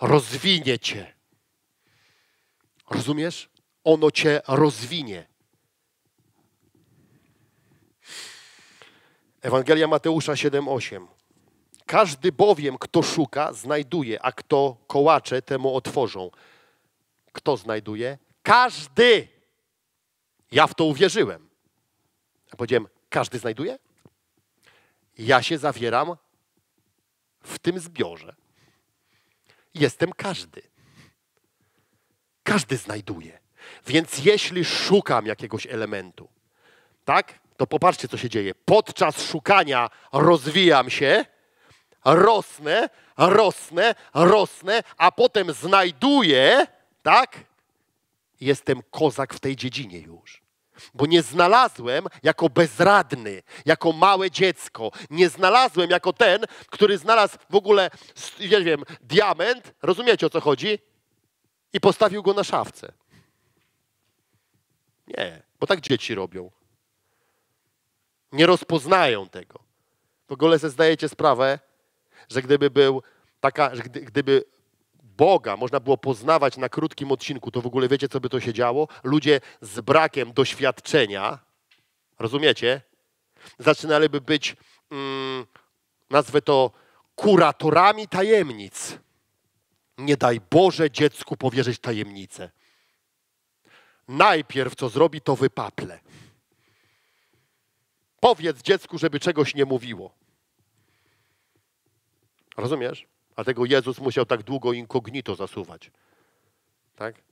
Rozwinie cię. Rozumiesz? Ono cię rozwinie. Ewangelia Mateusza siedem, osiem. Każdy bowiem, kto szuka, znajduje, a kto kołacze, temu otworzą. Kto znajduje? Każdy! Ja w to uwierzyłem. Ja powiedziałem, każdy znajduje? Ja się zawieram w tym zbiorze. Jestem każdy. Każdy znajduje. Więc jeśli szukam jakiegoś elementu, tak, to popatrzcie, co się dzieje. Podczas szukania rozwijam się, rosnę, rosnę, rosnę, a potem znajduję, tak? Jestem kozak w tej dziedzinie już. Bo nie znalazłem jako bezradny, jako małe dziecko. Nie znalazłem jako ten, który znalazł w ogóle, nie wiem, diament, rozumiecie, o co chodzi? I postawił go na szafce. Nie, bo tak dzieci robią. Nie rozpoznają tego. W ogóle sobie zdajecie sprawę, że gdyby był taka, że gdy, gdyby... Boga można było poznawać na krótkim odcinku, to w ogóle wiecie, co by to się działo? Ludzie z brakiem doświadczenia, rozumiecie? Zaczynaliby być, mm, nazwę to, kuratorami tajemnic. Nie daj Boże dziecku powierzyć tajemnicę. Najpierw co zrobi, to wypaple. Powiedz dziecku, żeby czegoś nie mówiło. Rozumiesz? Dlatego Jezus musiał tak długo inkognito zasuwać. Tak?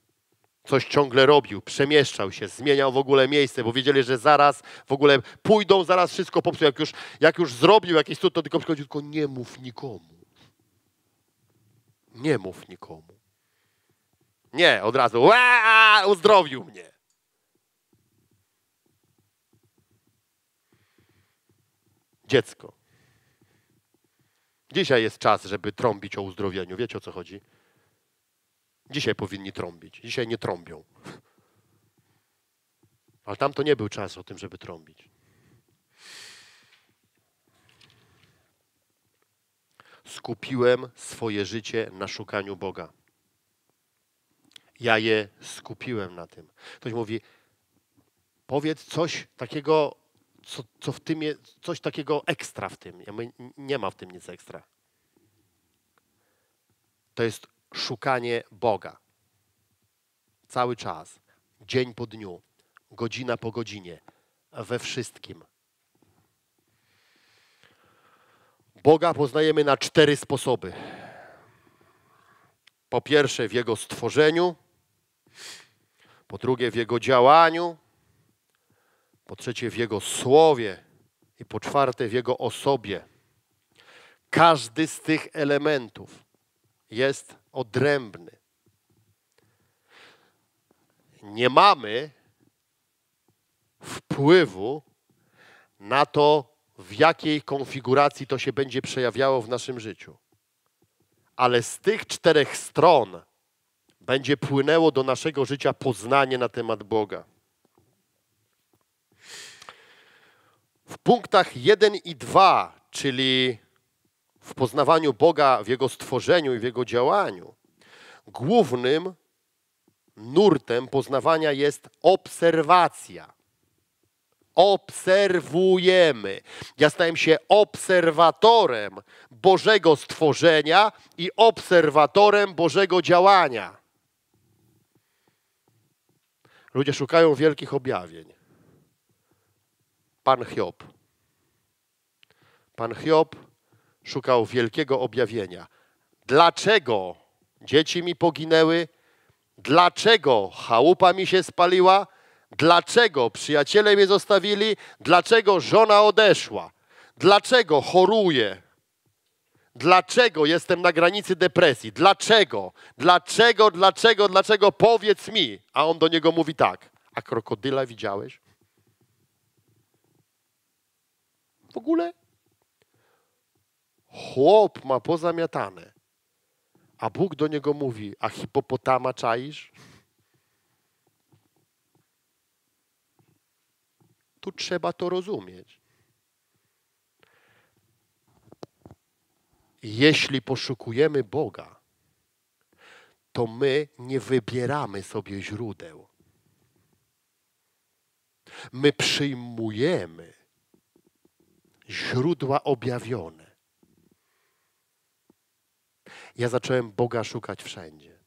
Coś ciągle robił, przemieszczał się, zmieniał w ogóle miejsce, bo wiedzieli, że zaraz w ogóle pójdą, zaraz wszystko popsuł. Jak już, jak już zrobił jakiś cud, to tylko przychodził, tylko nie mów nikomu. Nie mów nikomu. Nie, od razu. Ła, uzdrowił mnie. Dziecko. Dzisiaj jest czas, żeby trąbić o uzdrowieniu. Wiecie, o co chodzi? Dzisiaj powinni trąbić. Dzisiaj nie trąbią. Ale tam to nie był czas o tym, żeby trąbić. Skupiłem swoje życie na szukaniu Boga. Ja je skupiłem na tym. Ktoś mówi, powiedz coś takiego... Co, co w tym jest, coś takiego ekstra w tym. Ja mówię, nie ma w tym nic ekstra. To jest szukanie Boga. Cały czas, dzień po dniu, godzina po godzinie, we wszystkim. Boga poznajemy na cztery sposoby. Po pierwsze w Jego stworzeniu, po drugie w Jego działaniu, po trzecie w Jego Słowie i po czwarte w Jego osobie. Każdy z tych elementów jest odrębny. Nie mamy wpływu na to, w jakiej konfiguracji to się będzie przejawiało w naszym życiu. Ale z tych czterech stron będzie płynęło do naszego życia poznanie na temat Boga. W punktach jeden i dwa, czyli w poznawaniu Boga, w Jego stworzeniu i w Jego działaniu, głównym nurtem poznawania jest obserwacja. Obserwujemy. Ja stałem się obserwatorem Bożego stworzenia i obserwatorem Bożego działania. Ludzie szukają wielkich objawień. Pan Hiob. Pan Hiob szukał wielkiego objawienia. Dlaczego dzieci mi poginęły? Dlaczego chałupa mi się spaliła? Dlaczego przyjaciele mnie zostawili? Dlaczego żona odeszła? Dlaczego choruję? Dlaczego jestem na granicy depresji? Dlaczego? Dlaczego, dlaczego, dlaczego? Powiedz mi. A on do niego mówi tak. A krokodyla widziałeś? W ogóle? Chłop ma pozamiatane. A Bóg do niego mówi, a hipopotama czaisz? Tu trzeba to rozumieć. Jeśli poszukujemy Boga, to my nie wybieramy sobie źródeł. My przyjmujemy źródła objawione. Ja zacząłem Boga szukać wszędzie.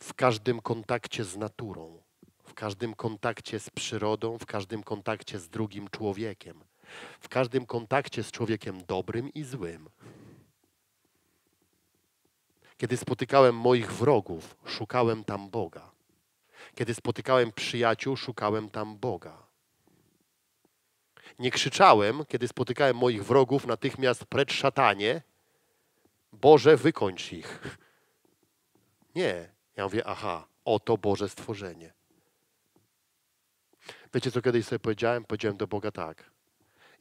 W każdym kontakcie z naturą. W każdym kontakcie z przyrodą, w każdym kontakcie z drugim człowiekiem, w każdym kontakcie z człowiekiem dobrym i złym. Kiedy spotykałem moich wrogów, szukałem tam Boga. Kiedy spotykałem przyjaciół, szukałem tam Boga. Nie krzyczałem, kiedy spotykałem moich wrogów, natychmiast precz szatanie, Boże, wykończ ich. Nie. Ja mówię, aha, oto Boże stworzenie. Wiecie, co kiedyś sobie powiedziałem? Powiedziałem do Boga tak.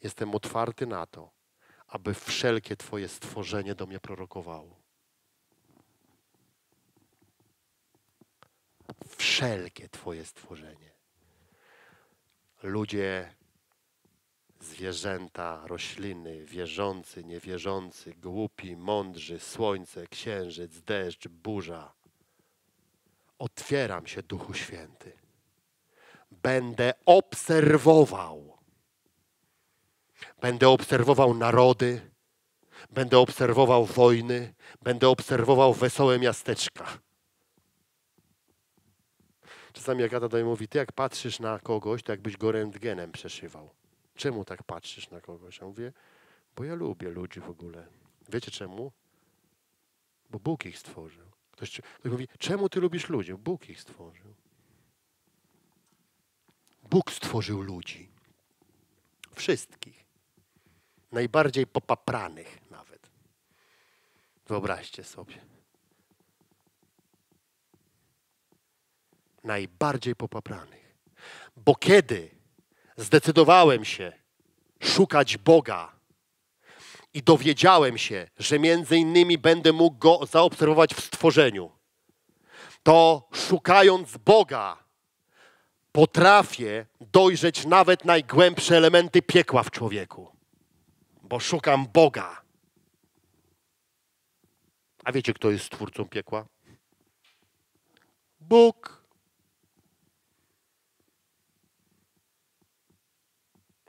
Jestem otwarty na to, aby wszelkie Twoje stworzenie do mnie prorokowało. Wszelkie Twoje stworzenie. Ludzie, zwierzęta, rośliny, wierzący, niewierzący, głupi, mądrzy, słońce, księżyc, deszcz, burza. Otwieram się, Duchu Święty. Będę obserwował. Będę obserwował narody. Będę obserwował wojny. Będę obserwował wesołe miasteczka. Czasami jak Adam do mnie mówi, ty jak patrzysz na kogoś, to jakbyś go rentgenem przeszywał. Czemu tak patrzysz na kogoś? Ja mówię, bo ja lubię ludzi w ogóle. Wiecie czemu? Bo Bóg ich stworzył. Ktoś, ktoś mówi, czemu ty lubisz ludzi? Bóg ich stworzył. Bóg stworzył ludzi. Wszystkich. Najbardziej popapranych nawet. Wyobraźcie sobie. Najbardziej popapranych. Bo kiedy zdecydowałem się szukać Boga i dowiedziałem się, że między innymi będę mógł Go zaobserwować w stworzeniu, to szukając Boga potrafię dojrzeć nawet najgłębsze elementy piekła w człowieku, bo szukam Boga. A wiecie, kto jest stwórcą piekła? Bóg.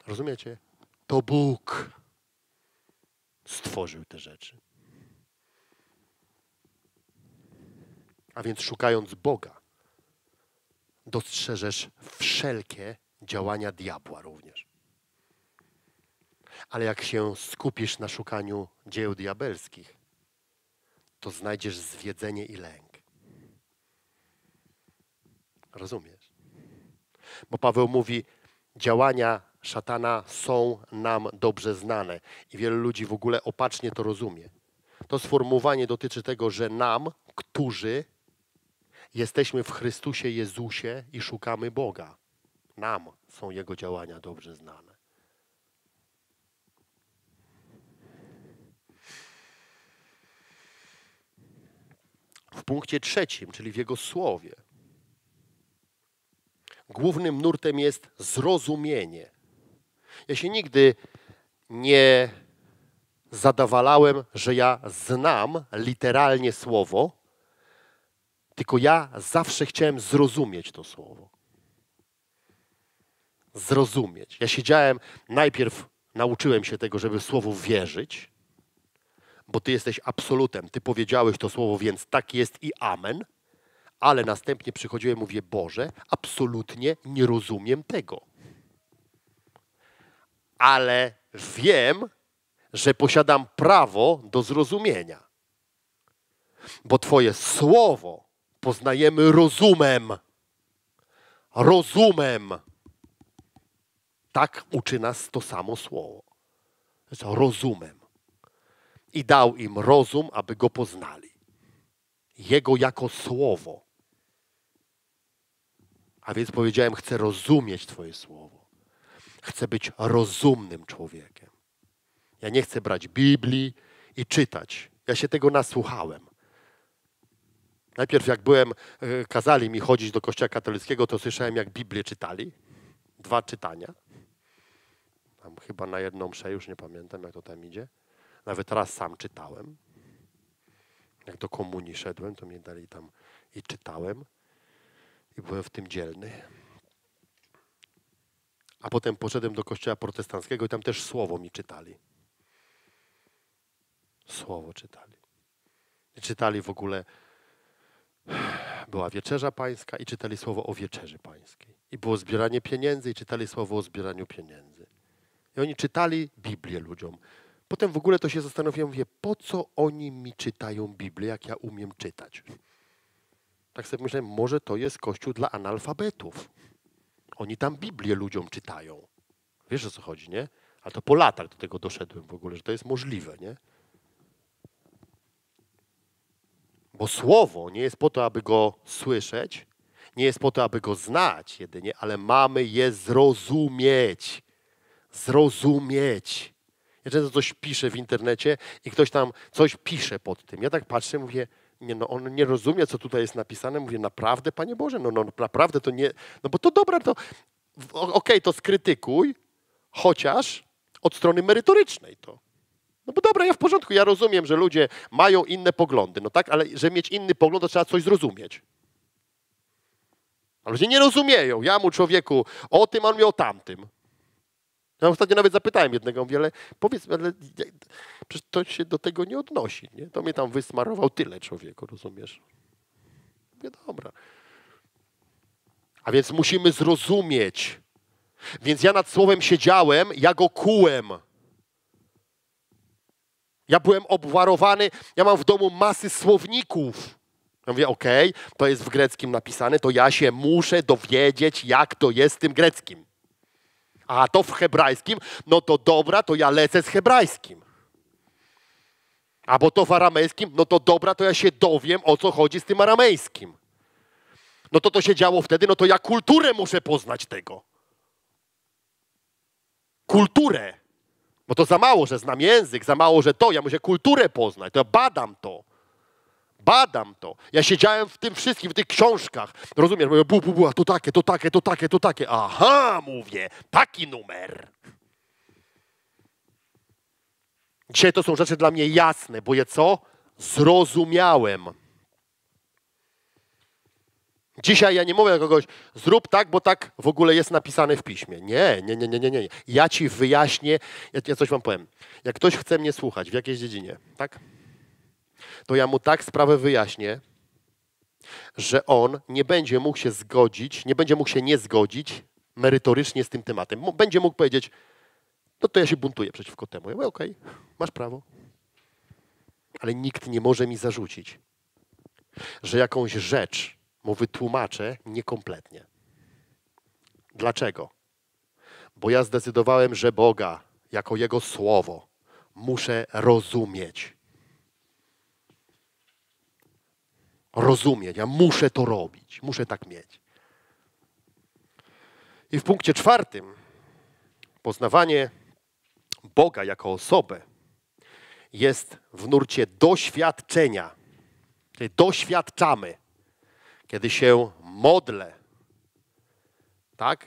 Rozumiecie? To Bóg stworzył te rzeczy. A więc szukając Boga, dostrzeżesz wszelkie działania diabła również. Ale jak się skupisz na szukaniu dzieł diabelskich, to znajdziesz zwiedzenie i lęk. Rozumiesz? Bo Paweł mówi, działania szatana są nam dobrze znane i wielu ludzi w ogóle opacznie to rozumie. To sformułowanie dotyczy tego, że nam, którzy jesteśmy w Chrystusie Jezusie i szukamy Boga. Nam są Jego działania dobrze znane. w punkcie trzecim, czyli w Jego Słowie. Głównym nurtem jest zrozumienie. Ja się nigdy nie zadawalałem, że ja znam literalnie słowo, tylko ja zawsze chciałem zrozumieć to słowo. Zrozumieć. Ja siedziałem, najpierw nauczyłem się tego, żeby słowu wierzyć, bo Ty jesteś absolutem, Ty powiedziałeś to słowo, więc tak jest i amen, ale następnie przychodziłem i mówię, Boże, absolutnie nie rozumiem tego. Ale wiem, że posiadam prawo do zrozumienia, bo Twoje słowo poznajemy rozumem. Rozumem. Tak uczy nas to samo słowo. Rozumem. I dał im rozum, aby go poznali. Jego jako słowo. A więc powiedziałem, chcę rozumieć Twoje słowo. Chcę być rozumnym człowiekiem. Ja nie chcę brać Biblii i czytać. Ja się tego nasłuchałem. Najpierw jak byłem, kazali mi chodzić do kościoła katolickiego, to słyszałem, jak Biblię czytali. Dwa czytania. Tam chyba na jedną mszę, już nie pamiętam, jak to tam idzie. Nawet raz sam czytałem. Jak do komunii szedłem, to mnie dali tam i czytałem. I byłem w tym dzielny. A potem poszedłem do kościoła protestanckiego i tam też słowo mi czytali. Słowo czytali. I czytali w ogóle... Była Wieczerza Pańska i czytali słowo o Wieczerzy Pańskiej. I było zbieranie pieniędzy i czytali słowo o zbieraniu pieniędzy. I oni czytali Biblię ludziom. Potem w ogóle to się zastanowiłem, mówię, po co oni mi czytają Biblię, jak ja umiem czytać? Tak sobie myślałem, może to jest kościół dla analfabetów. Oni tam Biblię ludziom czytają. Wiesz, o co chodzi, nie? A to po latach do tego doszedłem w ogóle, że to jest możliwe, nie? Bo słowo nie jest po to, aby go słyszeć, nie jest po to, aby go znać jedynie, ale mamy je zrozumieć. Zrozumieć. Ja często coś piszę w internecie i ktoś tam coś pisze pod tym. Ja tak patrzę, mówię, nie, no on nie rozumie, co tutaj jest napisane. Mówię, naprawdę, Panie Boże, no, no naprawdę to nie... No bo to dobra, to okej, okay, to skrytykuj, chociaż od strony merytorycznej to. No bo dobra, ja w porządku, ja rozumiem, że ludzie mają inne poglądy, no tak, ale żeby mieć inny pogląd, to trzeba coś zrozumieć. A ludzie nie rozumieją, ja mu człowieku o tym, on mi o tamtym. Ja ostatnio nawet zapytałem jednego, mówię, ale powiedz, ale przecież to się do tego nie odnosi, nie? To mnie tam wysmarował tyle człowieku, rozumiesz? Mówię, dobra. A więc musimy zrozumieć. Więc ja nad słowem siedziałem, ja go kułem. Ja byłem obwarowany, ja mam w domu masy słowników. Ja mówię, okej, okay, to jest w greckim napisane, to ja się muszę dowiedzieć, jak to jest w tym greckim. A to w hebrajskim, no to dobra, to ja lecę z hebrajskim. A bo to w aramejskim, no to dobra, to ja się dowiem, o co chodzi z tym aramejskim. No to to się działo wtedy, no to ja kulturę muszę poznać tego. Kulturę. Bo to za mało, że znam język, za mało, że to. Ja muszę kulturę poznać. To ja badam to. Badam to. Ja siedziałem w tym wszystkim, w tych książkach. Rozumiesz? Mówię, bu, bu, bu, a to takie, to takie, to takie, to takie. Aha, mówię, taki numer. Dzisiaj to są rzeczy dla mnie jasne, bo je co? Zrozumiałem. Dzisiaj ja nie mówię do kogoś, zrób tak, bo tak w ogóle jest napisane w piśmie. Nie, nie, nie, nie, nie, nie. Ja ci wyjaśnię, ja, ja coś wam powiem. Jak ktoś chce mnie słuchać w jakiejś dziedzinie, tak? To ja mu tak sprawę wyjaśnię, że on nie będzie mógł się zgodzić, nie będzie mógł się nie zgodzić merytorycznie z tym tematem. Będzie mógł powiedzieć, no to ja się buntuję przeciwko temu. Ja mówię, okej, okay, masz prawo. Ale nikt nie może mi zarzucić, że jakąś rzecz mu wytłumaczę niekompletnie. Dlaczego? Bo ja zdecydowałem, że Boga jako Jego Słowo muszę rozumieć. Rozumieć. Ja muszę to robić. Muszę tak mieć. I w punkcie czwartym poznawanie Boga jako osobę jest w nurcie doświadczenia. Kiedy doświadczamy, kiedy się modlę, tak?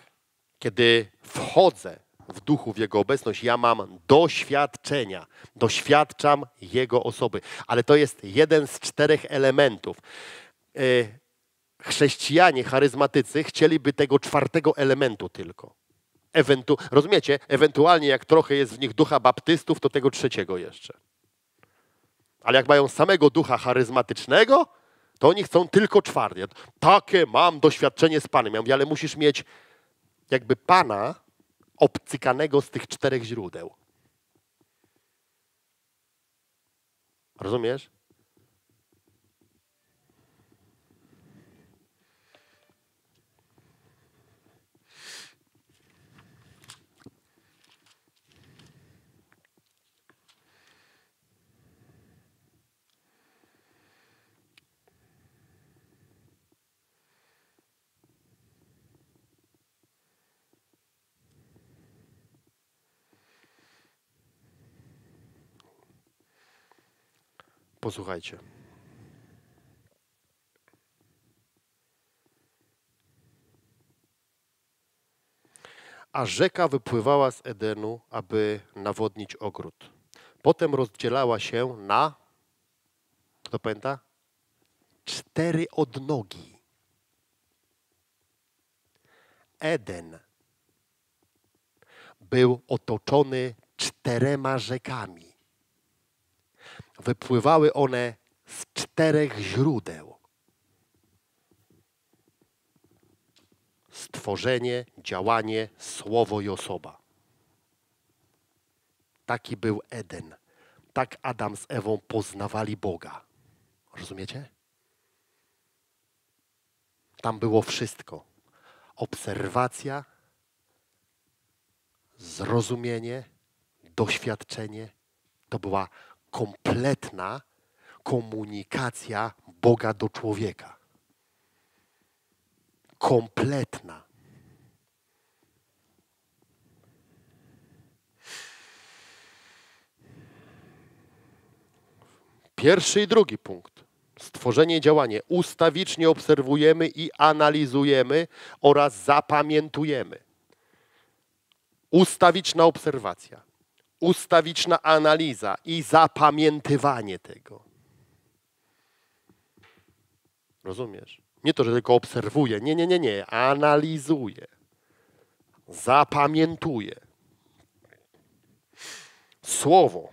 Kiedy wchodzę w duchu, w Jego obecność, ja mam doświadczenia, doświadczam Jego osoby. Ale to jest jeden z czterech elementów. Chrześcijanie, charyzmatycy chcieliby tego czwartego elementu tylko. Ewentu- rozumiecie? Ewentualnie jak trochę jest w nich ducha baptystów, to tego trzeciego jeszcze. Ale jak mają samego ducha charyzmatycznego, to oni chcą tylko czwarty. Takie mam doświadczenie z Panem. Ja mówię, ale musisz mieć jakby Pana obcykanego z tych czterech źródeł. Rozumiesz? Posłuchajcie. A rzeka wypływała z Edenu, aby nawodnić ogród. Potem rozdzielała się na, kto pamięta? Cztery odnogi. Eden był otoczony czterema rzekami. Wypływały one z czterech źródeł. Stworzenie, działanie, słowo i osoba. Taki był Eden. Tak Adam z Ewą poznawali Boga. Rozumiecie? Tam było wszystko. Obserwacja, zrozumienie, doświadczenie. To była kompletna komunikacja Boga do człowieka. Kompletna. Pierwszy i drugi punkt. Stworzenie i działanie. Ustawicznie obserwujemy i analizujemy oraz zapamiętujemy. Ustawiczna obserwacja. Ustawiczna analiza i zapamiętywanie tego. Rozumiesz? Nie to, że tylko obserwuję. Nie, nie, nie, nie. Analizuję. Zapamiętuję. Słowo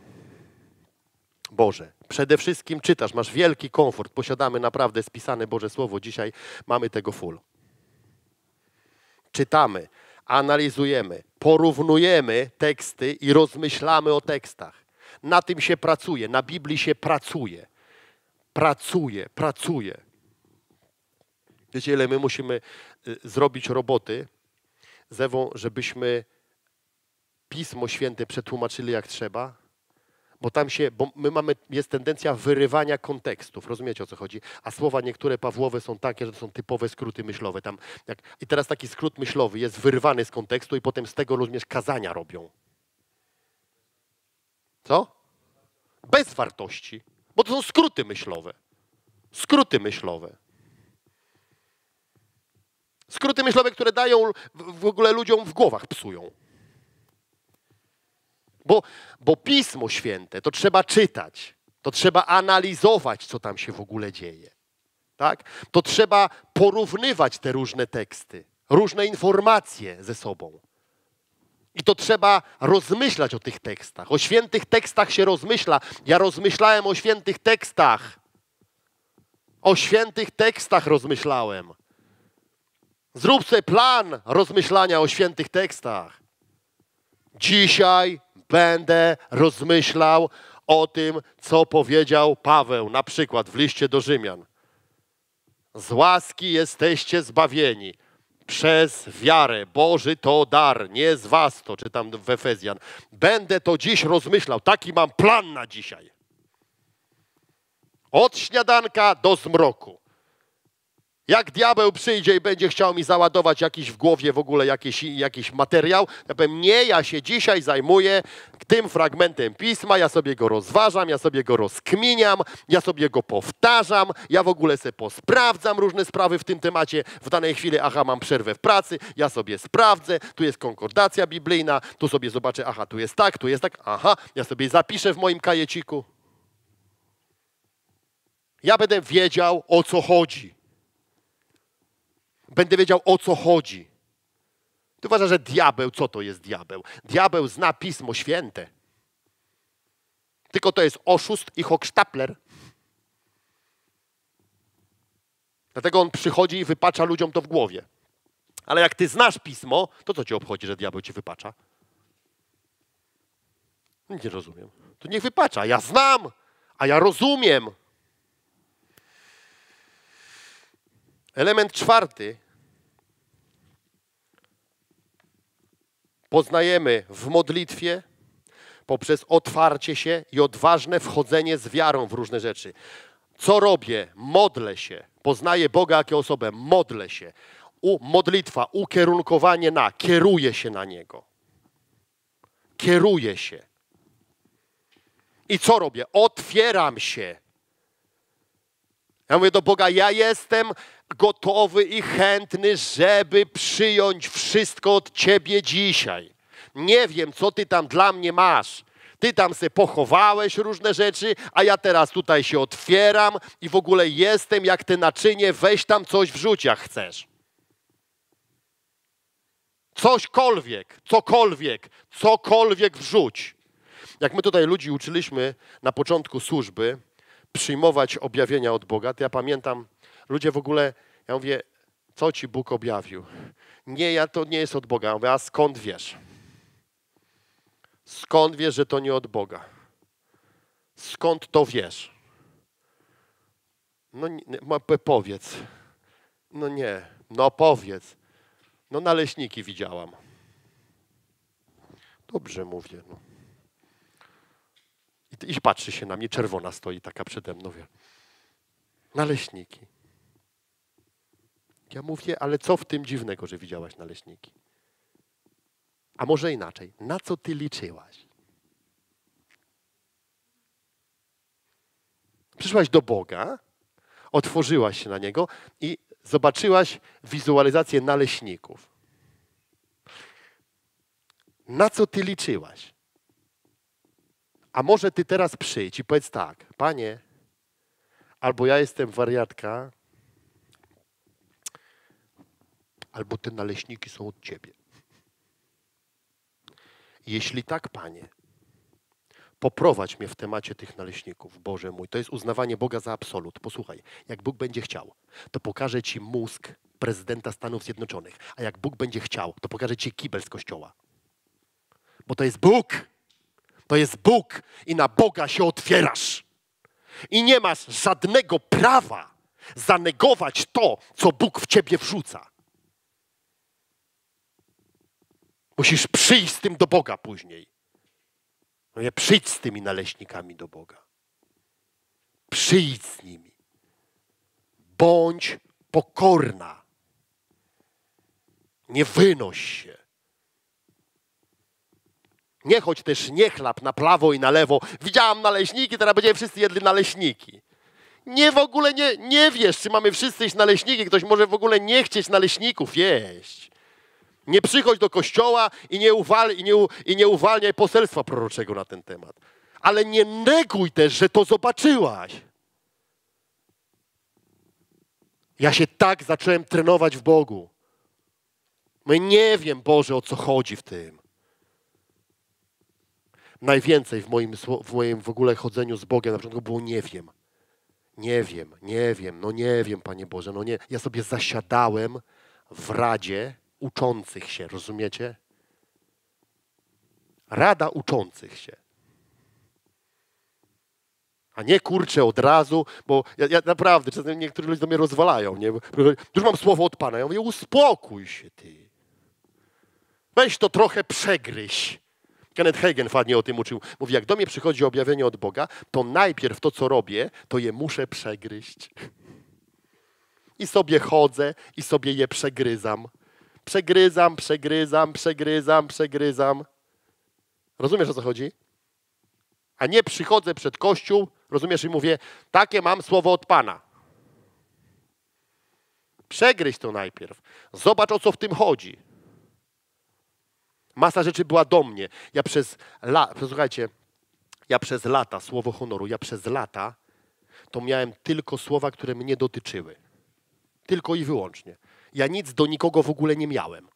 Boże. Przede wszystkim czytasz. Masz wielki komfort. Posiadamy naprawdę spisane Boże Słowo. Dzisiaj mamy tego full. Czytamy. Analizujemy, porównujemy teksty i rozmyślamy o tekstach. Na tym się pracuje, na Biblii się pracuje. Pracuje, pracuje. Wiecie, ile my musimy zrobić roboty z Ewą, żebyśmy Pismo Święte przetłumaczyli jak trzeba? Bo tam się, bo my mamy, jest tendencja wyrywania kontekstów, rozumiecie, o co chodzi? A słowa niektóre Pawłowe są takie, że to są typowe skróty myślowe. Tam jak, i teraz taki skrót myślowy jest wyrwany z kontekstu i potem z tego również kazania robią. Co? Bez wartości, bo to są skróty myślowe. Skróty myślowe. Skróty myślowe, które dają w ogóle ludziom w głowach psują. Bo, bo Pismo Święte to trzeba czytać, to trzeba analizować, co tam się w ogóle dzieje. Tak? To trzeba porównywać te różne teksty, różne informacje ze sobą. I to trzeba rozmyślać o tych tekstach. O świętych tekstach się rozmyśla. Ja rozmyślałem o świętych tekstach. O świętych tekstach rozmyślałem. Zrób sobie plan rozmyślania o świętych tekstach. Dzisiaj będę rozmyślał o tym, co powiedział Paweł, na przykład w liście do Rzymian. Z łaski jesteście zbawieni przez wiarę. Boży to dar, nie z was to, czytam w Efezjan. Będę to dziś rozmyślał, taki mam plan na dzisiaj. Od śniadanka do zmroku. Jak diabeł przyjdzie i będzie chciał mi załadować jakiś w głowie w ogóle jakiś, jakiś materiał, ja powiem, nie, ja się dzisiaj zajmuję tym fragmentem Pisma, ja sobie go rozważam, ja sobie go rozkminiam, ja sobie go powtarzam, ja w ogóle se posprawdzam różne sprawy w tym temacie, w danej chwili, aha, mam przerwę w pracy, ja sobie sprawdzę, tu jest konkordacja biblijna, tu sobie zobaczę, aha, tu jest tak, tu jest tak, aha, ja sobie zapiszę w moim kajeciku. Ja będę wiedział, o co chodzi. Będę wiedział, o co chodzi. Ty uważasz, że diabeł, co to jest diabeł? Diabeł zna Pismo Święte. Tylko to jest oszust i hochsztapler. Dlatego on przychodzi i wypacza ludziom to w głowie. Ale jak ty znasz Pismo, to co cię obchodzi, że diabeł ci wypacza? Nie rozumiem. To niech wypacza. Ja znam, a ja rozumiem. Element czwarty. Poznajemy w modlitwie poprzez otwarcie się i odważne wchodzenie z wiarą w różne rzeczy. Co robię? Modlę się. Poznaję Boga jako osobę. Modlę się. U, modlitwa, ukierunkowanie na, kieruję się na Niego. Kieruję się. I co robię? Otwieram się. Ja mówię do Boga, ja jestem gotowy i chętny, żeby przyjąć wszystko od Ciebie dzisiaj. Nie wiem, co Ty tam dla mnie masz. Ty tam se pochowałeś różne rzeczy, a ja teraz tutaj się otwieram i w ogóle jestem jak te naczynie, weź tam coś wrzuć, jak chcesz. Cośkolwiek, cokolwiek, cokolwiek wrzuć. Jak my tutaj ludzi uczyliśmy na początku służby przyjmować objawienia od Boga, to ja pamiętam, ludzie w ogóle, ja mówię, co ci Bóg objawił? Nie, ja, to nie jest od Boga. Ja mówię, a skąd wiesz? Skąd wiesz, że to nie od Boga? Skąd to wiesz? No nie, powiedz. No nie, no powiedz. No naleśniki widziałam. Dobrze mówię. No. I, i patrzy się na mnie, czerwona stoi taka przede mną. Wie. Naleśniki. Ja mówię, ale co w tym dziwnego, że widziałaś naleśniki? A może inaczej, na co ty liczyłaś? Przyszłaś do Boga, otworzyłaś się na Niego i zobaczyłaś wizualizację naleśników. Na co ty liczyłaś? A może ty teraz przyjdź i powiedz tak, Panie, albo ja jestem wariatka, albo te naleśniki są od Ciebie. Jeśli tak, Panie, poprowadź mnie w temacie tych naleśników. Boże mój, to jest uznawanie Boga za absolut. Posłuchaj, jak Bóg będzie chciał, to pokaże Ci mózg prezydenta Stanów Zjednoczonych. A jak Bóg będzie chciał, to pokaże Ci kibel z kościoła. Bo to jest Bóg. To jest Bóg i na Boga się otwierasz. I nie masz żadnego prawa zanegować to, co Bóg w Ciebie wrzuca. Musisz przyjść z tym do Boga później. Mówię, przyjdź z tymi naleśnikami do Boga. Przyjdź z nimi. Bądź pokorna. Nie wynoś się. Nie chodź też nie chlap na prawo i na lewo. Widziałam naleśniki, teraz będziemy wszyscy jedli naleśniki. Nie w ogóle nie, nie wiesz, czy mamy wszyscy jeść naleśniki. Ktoś może w ogóle nie chcieć naleśników jeść. Nie przychodź do kościoła i nie, uwal, i, nie, i nie uwalniaj poselstwa proroczego na ten temat. Ale nie neguj też, że to zobaczyłaś. Ja się tak zacząłem trenować w Bogu. My nie wiem, Boże, o co chodzi w tym. Najwięcej w moim, w moim w ogóle chodzeniu z Bogiem na początku było nie wiem. Nie wiem, nie wiem, no nie wiem, Panie Boże, no nie. Ja sobie zasiadałem w radzie uczących się, rozumiecie? Rada uczących się. A nie kurczę od razu, bo ja, ja naprawdę, czasem niektórzy ludzie do mnie rozwalają, nie? Już mam słowo od Pana. Ja mówię, uspokój się ty. Weź to trochę przegryź. Kenneth Hagin fajnie o tym uczył. Mówi, jak do mnie przychodzi objawienie od Boga, to najpierw to, co robię, to je muszę przegryźć. I sobie chodzę i sobie je przegryzam. Przegryzam, przegryzam, przegryzam, przegryzam. Rozumiesz, o co chodzi? A nie przychodzę przed Kościół, rozumiesz, i mówię, takie mam słowo od Pana. Przegryź to najpierw. Zobacz, o co w tym chodzi. Masa rzeczy była do mnie. Ja przez lata, słuchajcie, ja przez lata, słowo honoru, ja przez lata to miałem tylko słowa, które mnie dotyczyły. Tylko i wyłącznie. Ja nic do nikogo w ogóle nie miałem.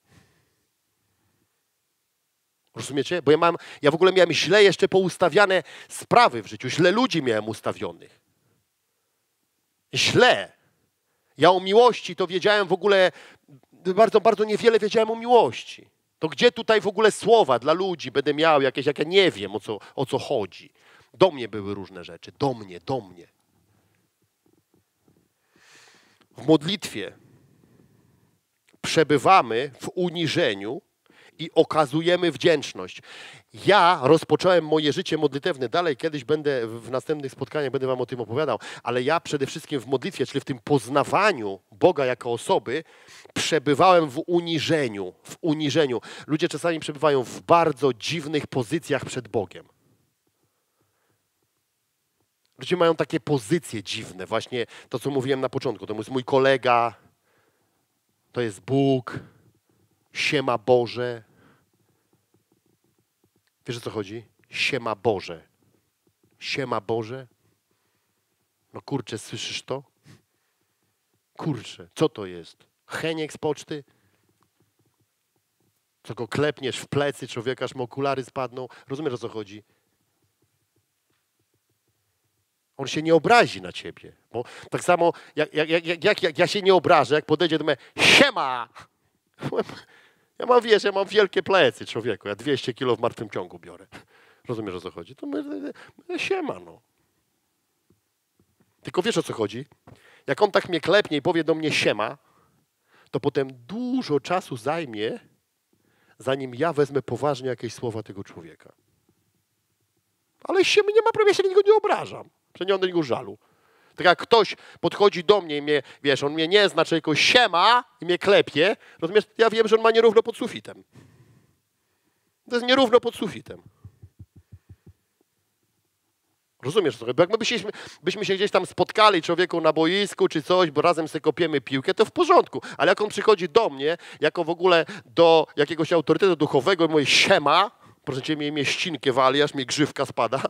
Rozumiecie? Bo ja, mam, ja w ogóle miałem źle jeszcze poustawiane sprawy w życiu. Źle ludzi miałem ustawionych. Źle. Ja o miłości to wiedziałem w ogóle, bardzo, bardzo niewiele wiedziałem o miłości. To gdzie tutaj w ogóle słowa dla ludzi będę miał jakieś, jak ja nie wiem, o co, o co chodzi. Do mnie były różne rzeczy. Do mnie, do mnie. W modlitwie przebywamy w uniżeniu i okazujemy wdzięczność. Ja rozpocząłem moje życie modlitewne. Dalej kiedyś będę, w następnych spotkaniach będę wam o tym opowiadał, ale ja przede wszystkim w modlitwie, czyli w tym poznawaniu Boga jako osoby, przebywałem w uniżeniu. W uniżeniu. Ludzie czasami przebywają w bardzo dziwnych pozycjach przed Bogiem. Ludzie mają takie pozycje dziwne. Właśnie to, co mówiłem na początku. To jest mój kolega, to jest Bóg, siema Boże. Wiesz, o co chodzi? Siema Boże. Siema Boże. No kurczę, słyszysz to? Kurczę, co to jest? Heniek z poczty? Co go klepniesz w plecy człowieka, aż mu okulary spadną? Rozumiesz, o co chodzi? On się nie obrazi na ciebie. Bo tak samo jak, jak, jak, jak, jak ja się nie obrażę, jak podejdzie do mnie, siema! Ja mam, wiesz, ja mam wielkie plecy, człowieku. Ja dwieście kilo w martwym ciągu biorę. Rozumiesz, o co chodzi? To my, my, siema, no. Tylko wiesz, o co chodzi? Jak on tak mnie klepnie i powie do mnie siema, to potem dużo czasu zajmie, zanim ja wezmę poważnie jakieś słowa tego człowieka. Ale siema nie ma problemu, ja się niego nie obrażam. Że nie mam do niego żalu. Tak jak ktoś podchodzi do mnie i mnie, wiesz, on mnie nie zna, czy tylko siema i mnie klepie, rozumiesz, ja wiem, że on ma nierówno pod sufitem. To jest nierówno pod sufitem. Rozumiesz, bo jak my byśmy, byśmy się gdzieś tam spotkali, człowieku, na boisku czy coś, bo razem sobie kopiemy piłkę, to w porządku. Ale jak on przychodzi do mnie, jako w ogóle do jakiegoś autorytetu duchowego i mówi siema, proszę cię, mnie ścinkę wali, aż mi grzywka spada.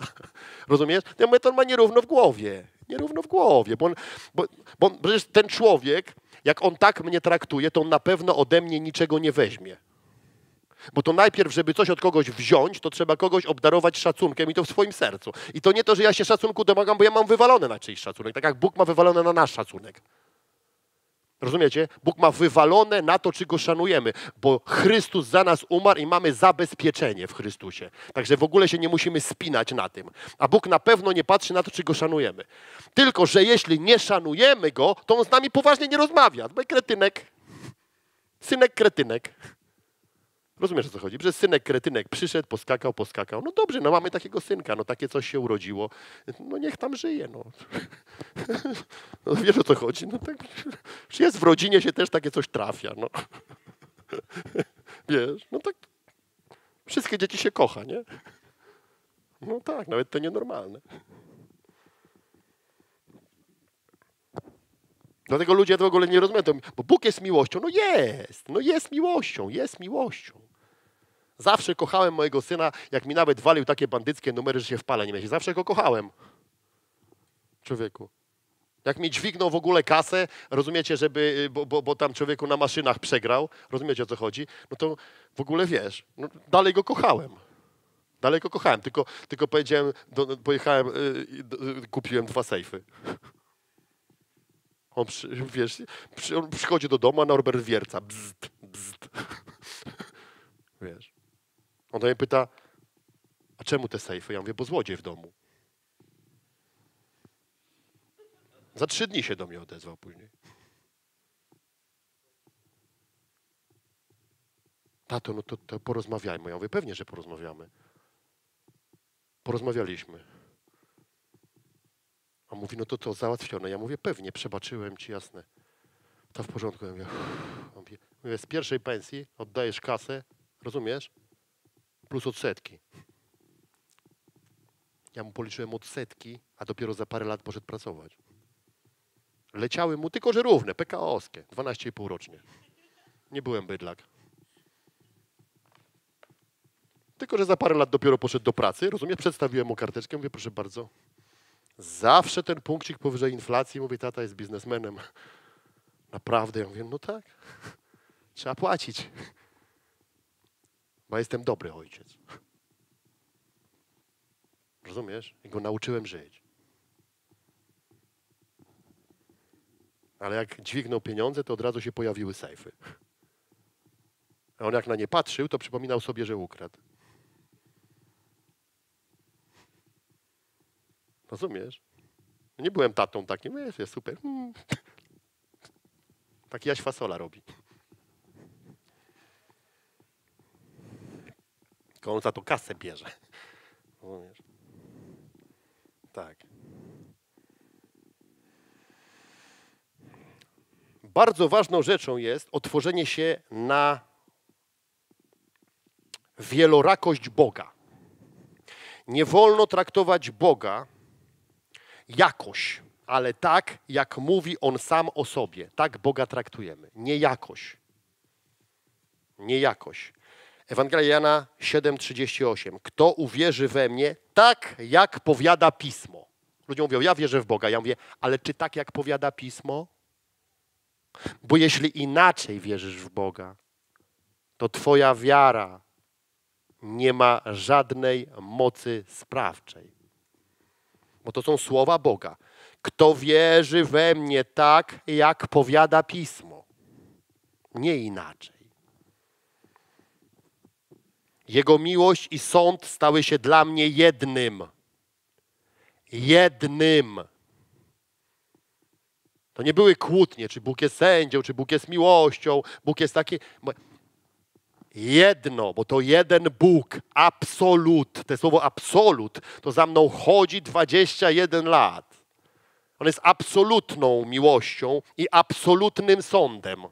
Rozumiesz? Ja mówię, to on ma nierówno w głowie. Nierówno w głowie. Bo, on, bo, bo on, przecież ten człowiek, jak on tak mnie traktuje, to on na pewno ode mnie niczego nie weźmie. Bo to najpierw, żeby coś od kogoś wziąć, to trzeba kogoś obdarować szacunkiem i to w swoim sercu. I to nie to, że ja się szacunku domagam, bo ja mam wywalone na czyjś szacunek. Tak jak Bóg ma wywalone na nasz szacunek. Rozumiecie? Bóg ma wywalone na to, czy Go szanujemy, bo Chrystus za nas umarł i mamy zabezpieczenie w Chrystusie. Także w ogóle się nie musimy spinać na tym. A Bóg na pewno nie patrzy na to, czy Go szanujemy. Tylko że jeśli nie szanujemy Go, to On z nami poważnie nie rozmawia. To jest kretynek. Synek kretynek. Rozumiesz, o co chodzi? Przez synek kretynek przyszedł, poskakał, poskakał. No dobrze, no mamy takiego synka, no takie coś się urodziło. No niech tam żyje, no. No wiesz, o co chodzi? No tak, jest w rodzinie, się też takie coś trafia, no. Wiesz, no tak. Wszystkie dzieci się kocha, nie? No tak, nawet to nienormalne. Dlatego ludzie to w ogóle nie rozumieją, bo Bóg jest miłością. No jest, no jest miłością, jest miłością. Zawsze kochałem mojego syna, jak mi nawet walił takie bandyckie numery, że się w pale nie mieści. Zawsze go kochałem, człowieku. Jak mi dźwignął w ogóle kasę, rozumiecie, żeby, bo, bo, bo tam człowieku na maszynach przegrał, rozumiecie, o co chodzi, no to w ogóle wiesz, no dalej go kochałem. Dalej go kochałem, tylko, tylko powiedziałem, do, pojechałem, yy, do, kupiłem dwa sejfy. On, przy, wiesz, przy, on przychodzi do domu, a Norbert wierca. Bzd, bzd. Wiesz. On do mnie pyta, a czemu te sejfy? Ja mówię, bo złodziej w domu. Za trzy dni się do mnie odezwał później. Tato, no to, to porozmawiajmy. Ja mówię, pewnie, że porozmawiamy. Porozmawialiśmy. A mówi, no to to załatwione. Ja mówię, pewnie, przebaczyłem ci, jasne. To w porządku. Ja mówię, mówię, z pierwszej pensji oddajesz kasę, rozumiesz? Plus odsetki. Ja mu policzyłem odsetki, a dopiero za parę lat poszedł pracować. Leciały mu tylko, że równe, P K O-owskie, dwanaście i pół rocznie. Nie byłem bydlak. Tylko, że za parę lat dopiero poszedł do pracy, rozumiesz? Przedstawiłem mu karteczkę, mówię, proszę bardzo. Zawsze ten punkcik powyżej inflacji, mówi, tata jest biznesmenem. Naprawdę? Ja mówię, no tak. Trzeba płacić. Bo jestem dobry ojciec. Rozumiesz? I go nauczyłem żyć. Ale jak dźwignął pieniądze, to od razu się pojawiły sejfy. A on jak na nie patrzył, to przypominał sobie, że ukradł. Rozumiesz? Nie byłem tatą takim, jest, jest super. Hmm. Taki Jaś Fasola robi. Tylko on za to kasę bierze. Rozumiesz? Tak. Bardzo ważną rzeczą jest otworzenie się na wielorakość Boga. Nie wolno traktować Boga jakoś, ale tak, jak mówi On sam o sobie. Tak Boga traktujemy. Nie jakoś. Nie jakoś. Ewangelia Jana siedem, trzydzieści osiem. Kto uwierzy we mnie, tak jak powiada Pismo. Ludzie mówią, ja wierzę w Boga. Ja mówię, ale czy tak jak powiada Pismo? Bo jeśli inaczej wierzysz w Boga, to twoja wiara nie ma żadnej mocy sprawczej. Bo to są słowa Boga. Kto wierzy we mnie tak, jak powiada Pismo. Nie inaczej. Jego miłość i sąd stały się dla mnie jednym. Jednym. To nie były kłótnie, czy Bóg jest sędzią, czy Bóg jest miłością, Bóg jest taki... Jedno, bo to jeden Bóg, absolut. To słowo absolut, to za mną chodzi dwadzieścia jeden lat. On jest absolutną miłością i absolutnym sądem.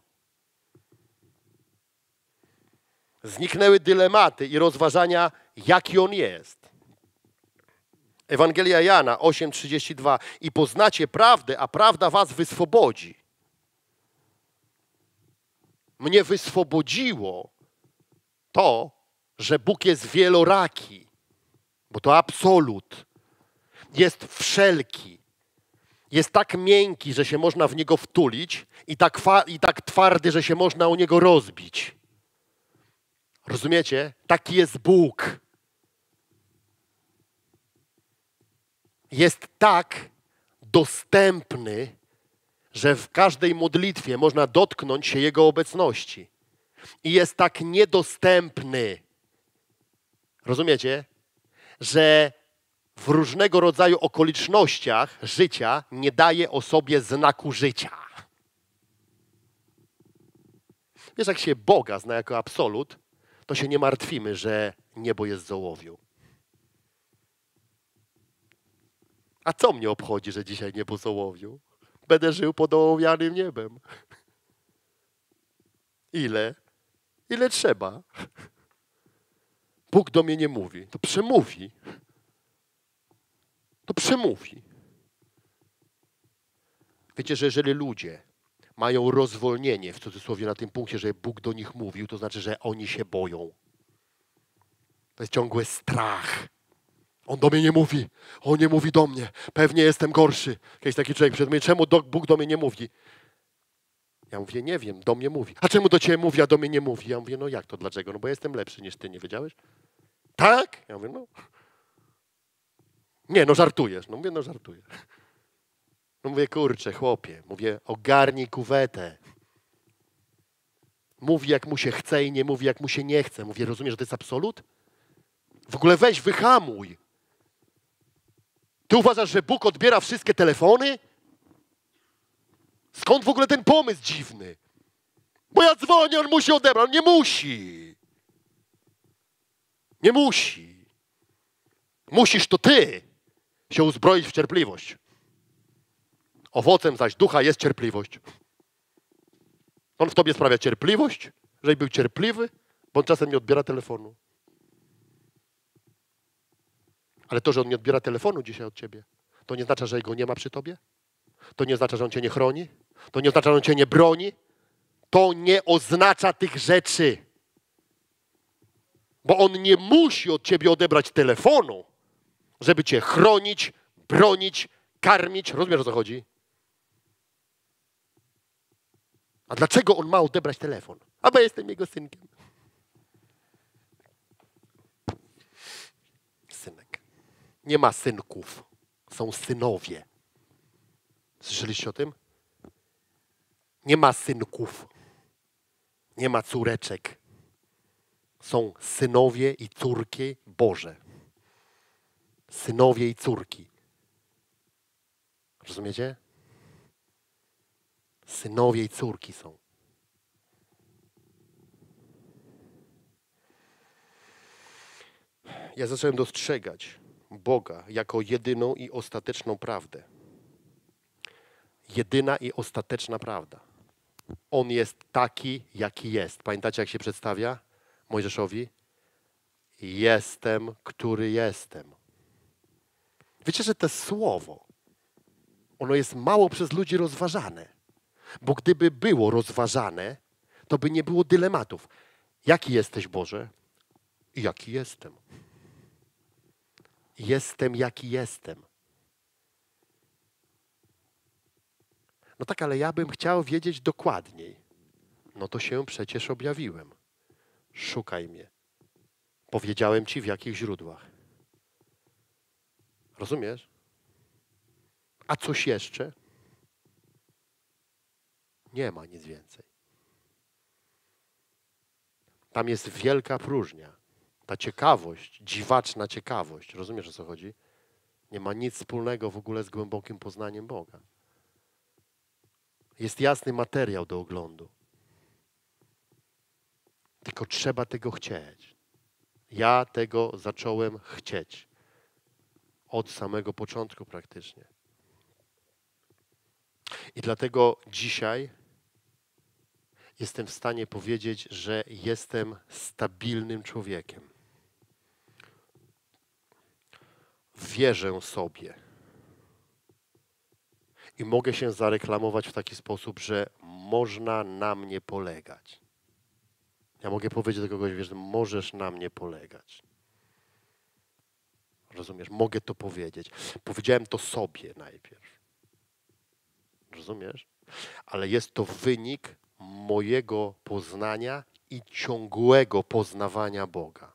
Zniknęły dylematy i rozważania, jaki On jest. Ewangelia Jana osiem, trzydzieści dwa. I poznacie prawdę, a prawda was wyswobodzi. Mnie wyswobodziło to, że Bóg jest wieloraki, bo to absolut. Jest wszelki. Jest tak miękki, że się można w Niego wtulić i tak, i tak twardy, że się można o Niego rozbić. Rozumiecie? Taki jest Bóg. Jest tak dostępny, że w każdej modlitwie można dotknąć się Jego obecności. I jest tak niedostępny, rozumiecie, że w różnego rodzaju okolicznościach życia nie daje o sobie znaku życia. Wiesz, jak się Boga zna jako absolut, to się nie martwimy, że niebo jest z ołowiu. A co mnie obchodzi, że dzisiaj niebo z ołowiu? Będę żył pod ołowianym niebem. Ile? Ile trzeba. Bóg do mnie nie mówi. To przemówi. To przemówi. Wiecie, że jeżeli ludzie mają rozwolnienie, w cudzysłowie, na tym punkcie, że Bóg do nich mówił, to znaczy, że oni się boją. To jest ciągły strach. On do mnie nie mówi. On nie mówi do mnie. Pewnie jestem gorszy. Kiedyś taki człowiek przed mnie, czemu Bóg do mnie nie mówi? Ja mówię, nie wiem, do mnie mówi. A czemu do ciebie mówi, a do mnie nie mówi? Ja mówię, no jak to, dlaczego? No bo jestem lepszy niż ty, nie wiedziałeś? Tak? Ja mówię, no. Nie, no żartujesz. No mówię, no żartuję. No mówię, kurczę, chłopie. Mówię, ogarnij kuwetę. Mówi, jak mu się chce i nie mówi, jak mu się nie chce. Mówię, rozumiesz, że to jest absolut? W ogóle weź, wyhamuj. Ty uważasz, że Bóg odbiera wszystkie telefony? Skąd w ogóle ten pomysł dziwny? Bo ja dzwonię, on musi odebrać. On nie musi. Nie musi. Musisz to ty się uzbroić w cierpliwość. Owocem zaś ducha jest cierpliwość. On w tobie sprawia cierpliwość, żebyś był cierpliwy, bo on czasem nie odbiera telefonu. Ale to, że on nie odbiera telefonu dzisiaj od ciebie, to nie oznacza, że go nie ma przy tobie. To nie oznacza, że on cię nie chroni. To nie oznacza, że on cię nie broni. To nie oznacza tych rzeczy. Bo on nie musi od ciebie odebrać telefonu, żeby cię chronić, bronić, karmić. Rozumiesz, o co chodzi? A dlaczego on ma odebrać telefon? A bo jestem jego synkiem. Synek. Nie ma synków. Są synowie. Słyszeliście o tym? Nie ma synków. Nie ma córeczek. Są synowie i córki Boże. Synowie i córki. Rozumiecie? Synowie i córki są. Ja zacząłem dostrzegać Boga jako jedyną i ostateczną prawdę. Jedyna i ostateczna prawda. On jest taki, jaki jest. Pamiętacie, jak się przedstawia Mojżeszowi? Jestem, który jestem. Wiecie, że to słowo, ono jest mało przez ludzi rozważane. Bo gdyby było rozważane, to by nie było dylematów. Jaki jesteś, Boże? I jaki jestem? Jestem, jaki jestem. No tak, ale ja bym chciał wiedzieć dokładniej. No to się przecież objawiłem. Szukaj mnie. Powiedziałem ci, w jakich źródłach. Rozumiesz? A coś jeszcze? Nie ma nic więcej. Tam jest wielka próżnia. Ta ciekawość, dziwaczna ciekawość. Rozumiesz, o co chodzi? Nie ma nic wspólnego w ogóle z głębokim poznaniem Boga. Jest jasny materiał do oglądu. Tylko trzeba tego chcieć. Ja tego zacząłem chcieć. Od samego początku praktycznie. I dlatego dzisiaj jestem w stanie powiedzieć, że jestem stabilnym człowiekiem. Wierzę sobie. I mogę się zareklamować w taki sposób, że można na mnie polegać. Ja mogę powiedzieć do kogoś, wiesz, możesz na mnie polegać. Rozumiesz? Mogę to powiedzieć. Powiedziałem to sobie najpierw. Rozumiesz? Ale jest to wynik mojego poznania i ciągłego poznawania Boga.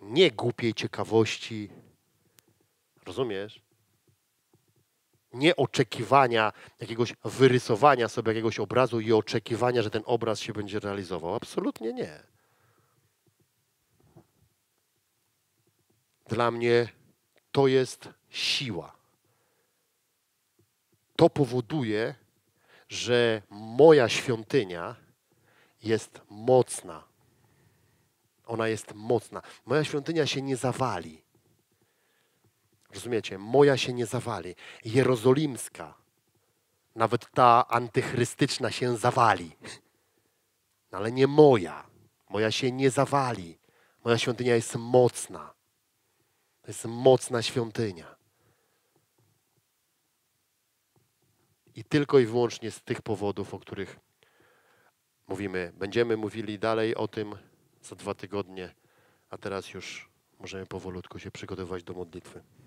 Nie głupiej ciekawości. Rozumiesz? Nie oczekiwania jakiegoś wyrysowania sobie jakiegoś obrazu i oczekiwania, że ten obraz się będzie realizował. Absolutnie nie. Dla mnie to jest siła. To powoduje, że moja świątynia jest mocna. Ona jest mocna. Moja świątynia się nie zawali. Rozumiecie? Moja się nie zawali. Jerozolimska, nawet ta antychrystyczna się zawali. Ale nie moja. Moja się nie zawali. Moja świątynia jest mocna. To jest mocna świątynia. I tylko i wyłącznie z tych powodów, o których mówimy. Będziemy mówili dalej o tym za dwa tygodnie, a teraz już możemy powolutku się przygotowywać do modlitwy.